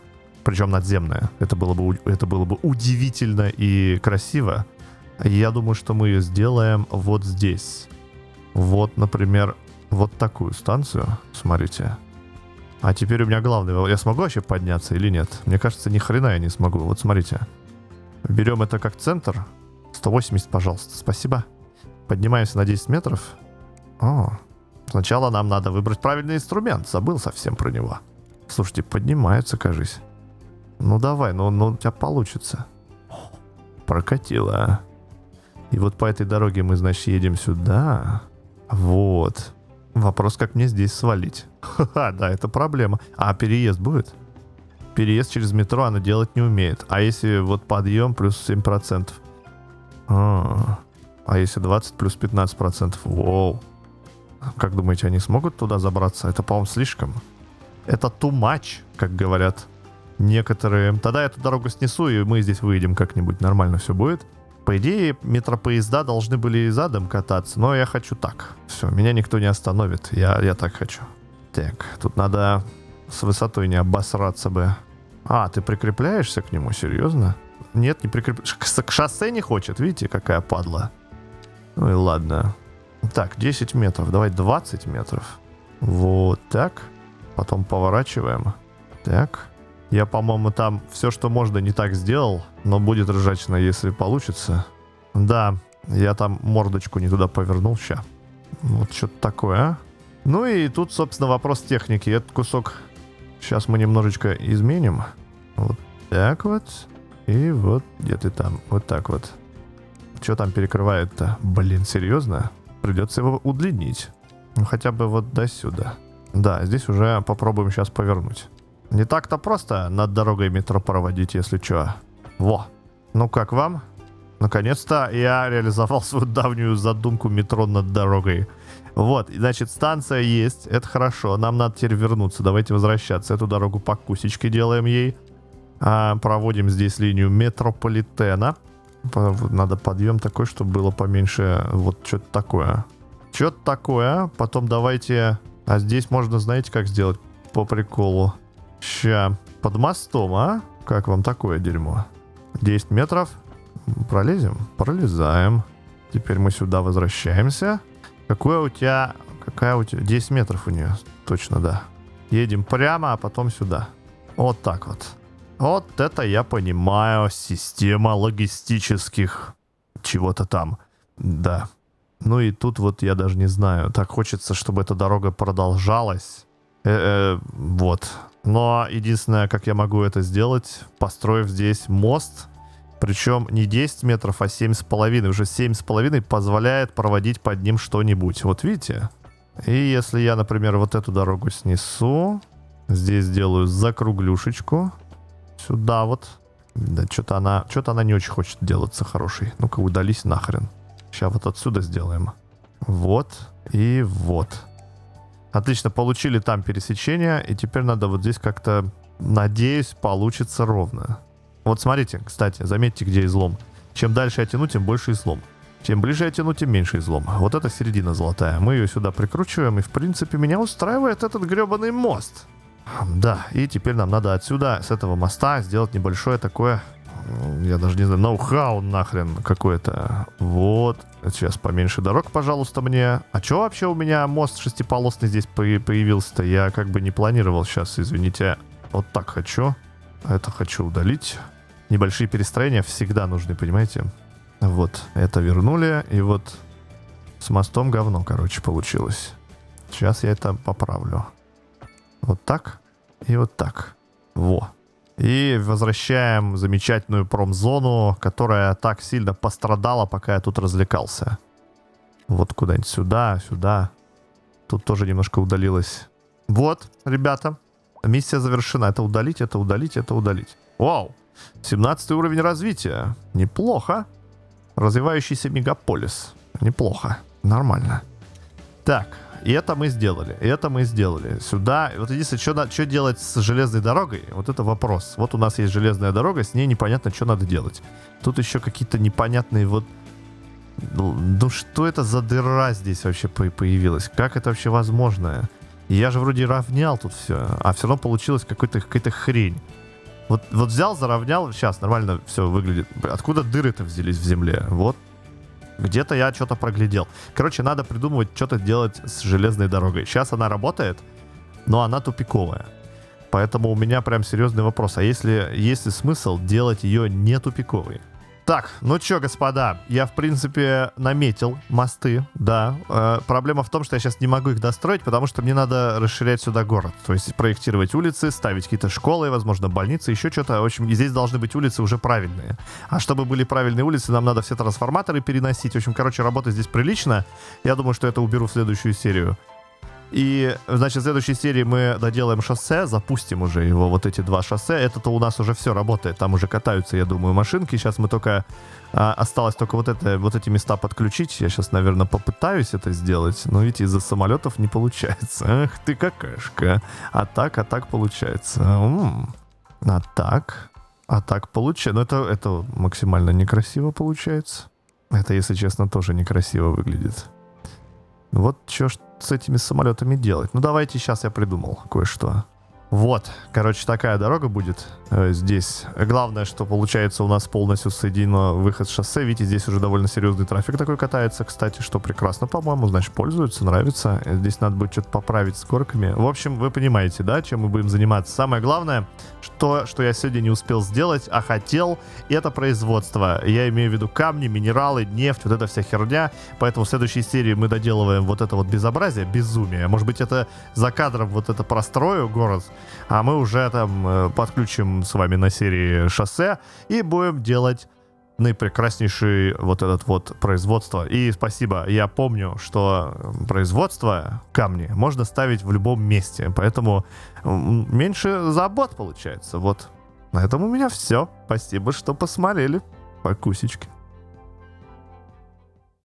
Причем надземная. Это было бы удивительно и красиво. Я думаю, что мы ее сделаем вот здесь. Вот, например, вот такую станцию. Смотрите. А теперь у меня главное. Я смогу вообще подняться или нет? Мне кажется, ни хрена я не смогу. Вот смотрите. Берем это как центр. 180, пожалуйста, спасибо. Поднимаемся на 10 метров. О, сначала нам надо выбрать правильный инструмент. Забыл совсем про него. Слушайте, поднимается, кажись. Ну давай, ну у тебя получится. Прокатило. И вот по этой дороге мы, значит, едем сюда. Вот. Вопрос, как мне здесь свалить. Ха-ха, да, это проблема. А переезд будет? Переезд через метро она делать не умеет. А если вот подъем плюс 7%? А если 20 плюс 15%? Воу. Как думаете, они смогут туда забраться? Это, по-моему, слишком. Это too much, как говорят некоторые. Тогда я эту дорогу снесу, и мы здесь выйдем как-нибудь. Нормально все будет. По идее, метропоезда должны были и задом кататься. Но я хочу так. Все, меня никто не остановит. Я так хочу. Так, тут надо... С высотой не обосраться бы. А, ты прикрепляешься к нему? Серьезно? Нет, не прикрепляешься. К шоссе не хочет. Видите, какая падла. Ну и ладно. Так, 10 метров. Давай 20 метров. Вот так. Потом поворачиваем. Так. Я, по-моему, там все, что можно, не так сделал. Но будет ржачно, если получится. Да, я там мордочку не туда повернул. Ща. Вот что-то такое, а. Ну и тут, собственно, вопрос техники. Этот кусок... Сейчас мы немножечко изменим. Вот так вот. И вот где ты там. Вот так вот. Что там перекрывает-то? Блин, серьезно? Придется его удлинить. Ну, хотя бы вот до сюда. Да, здесь уже попробуем сейчас повернуть. Не так-то просто над дорогой метро проводить, если что. Во. Ну, как вам? Наконец-то я реализовал свою давнюю задумку метро над дорогой. Вот, значит, станция есть, это хорошо. Нам надо теперь вернуться, давайте возвращаться. Эту дорогу по кусечке делаем ей. Проводим здесь линию метрополитена. Надо подъем такой, чтобы было поменьше. Вот что-то такое. Что-то такое, потом давайте. А здесь можно, знаете, как сделать? По приколу. Ща, под мостом, а? Как вам такое дерьмо? 10 метров. Пролезем? Пролезаем. Теперь мы сюда возвращаемся. Какое у тебя... Какая у тебя... 10 метров у нее. Точно, да. Едем прямо, а потом сюда. Вот так вот. Вот это я понимаю. Система логистических... Чего-то там. Да. Ну и тут вот я даже не знаю. Так хочется, чтобы эта дорога продолжалась. Вот. Но единственное, как я могу это сделать, построив здесь мост. Причем не 10 метров, а 7,5. Уже 7,5 позволяет проводить под ним что-нибудь. Вот видите? И если я, например, вот эту дорогу снесу, здесь сделаю закруглюшечку. Сюда вот. Да, что-то она не очень хочет делаться хорошей. Ну-ка, удались нахрен. Сейчас вот отсюда сделаем. Вот и вот. Отлично, получили там пересечение. И теперь надо вот здесь как-то, надеюсь, получится ровно. Вот смотрите, кстати, заметьте, где излом. Чем дальше я тяну, тем больше излом. Чем ближе я тяну, тем меньше излом. Вот это середина золотая. Мы ее сюда прикручиваем. И, в принципе, меня устраивает этот гребаный мост. Да, и теперь нам надо отсюда, с этого моста, сделать небольшое такое... Я даже не знаю, ноу-хау нахрен какое-то. Вот. Сейчас поменьше дорог, пожалуйста, мне. А чё вообще у меня мост шестиполосный здесь появился-то? Я как бы не планировал сейчас, извините. Вот так хочу. Это хочу удалить. Небольшие перестроения всегда нужны, понимаете? Вот. Это вернули. И вот с мостом говно, короче, получилось. Сейчас я это поправлю. Вот так. И вот так. Во. И возвращаем замечательную промзону, которая так сильно пострадала, пока я тут развлекался. Вот куда-нибудь сюда, сюда. Тут тоже немножко удалилось. Вот, ребята, миссия завершена. Это удалить, это удалить, это удалить. Вау, 17 уровень развития. Неплохо. Развивающийся мегаполис. Неплохо, нормально. Так. И это мы сделали, и это мы сделали. Сюда, вот единственное, что делать с железной дорогой, вот это вопрос. Вот у нас есть железная дорога, с ней непонятно, что надо делать. Тут еще какие-то непонятные вот... Ну что это за дыра здесь вообще появилась? Как это вообще возможно? Я же вроде равнял тут все, а все равно получилась какая-то хрень. Вот взял, заровнял, сейчас нормально все выглядит. Откуда дыры-то взялись в земле? Вот. Где-то я что-то проглядел. Короче, надо придумывать, что-то делать с железной дорогой. Сейчас она работает, но она тупиковая. Поэтому у меня прям серьезный вопрос. А есть ли смысл делать ее не тупиковой? Так, ну что, господа, я, в принципе, наметил мосты, да. Проблема в том, что я сейчас не могу их достроить, потому что мне надо расширять сюда город. То есть проектировать улицы, ставить какие-то школы, возможно, больницы, еще что-то. В общем, здесь должны быть улицы уже правильные. А чтобы были правильные улицы, нам надо все трансформаторы переносить. В общем, короче, работы здесь прилично. Я думаю, что это уберу в следующую серию. И, значит, в следующей серии мы доделаем шоссе, запустим уже его, вот эти два шоссе. Это-то у нас уже все работает, там уже катаются, я думаю, машинки. Сейчас мы только... осталось только вот эти места подключить. Я сейчас, наверное, попытаюсь это сделать, но ведь из-за самолетов не получается. Ах ты какашка. А так получается. А так получается. Но это максимально некрасиво получается. Это, если честно, тоже некрасиво выглядит. Вот что ж с этими самолетами делать. Ну давайте сейчас я придумал кое-что. Вот, короче, такая дорога будет здесь. Главное, что получается у нас полностью соединено выход с шоссе. Видите, здесь уже довольно серьезный трафик такой катается, кстати, что прекрасно, по-моему, значит, пользуются, нравится. Здесь надо будет что-то поправить с горками. В общем, вы понимаете, да, чем мы будем заниматься. Самое главное, что я сегодня не успел сделать, а хотел, это производство. Я имею в виду камни, минералы, нефть, вот эта вся херня. Поэтому в следующей серии мы доделываем вот это вот безобразие, безумие. Может быть, это за кадром вот это прострою город. А мы уже там подключим с вами на серии шоссе и будем делать наипрекраснейший вот этот вот производство. И спасибо, я помню, что производство камни можно ставить в любом месте, поэтому меньше забот получается. Вот, на этом у меня все. Спасибо, что посмотрели. Покусечки.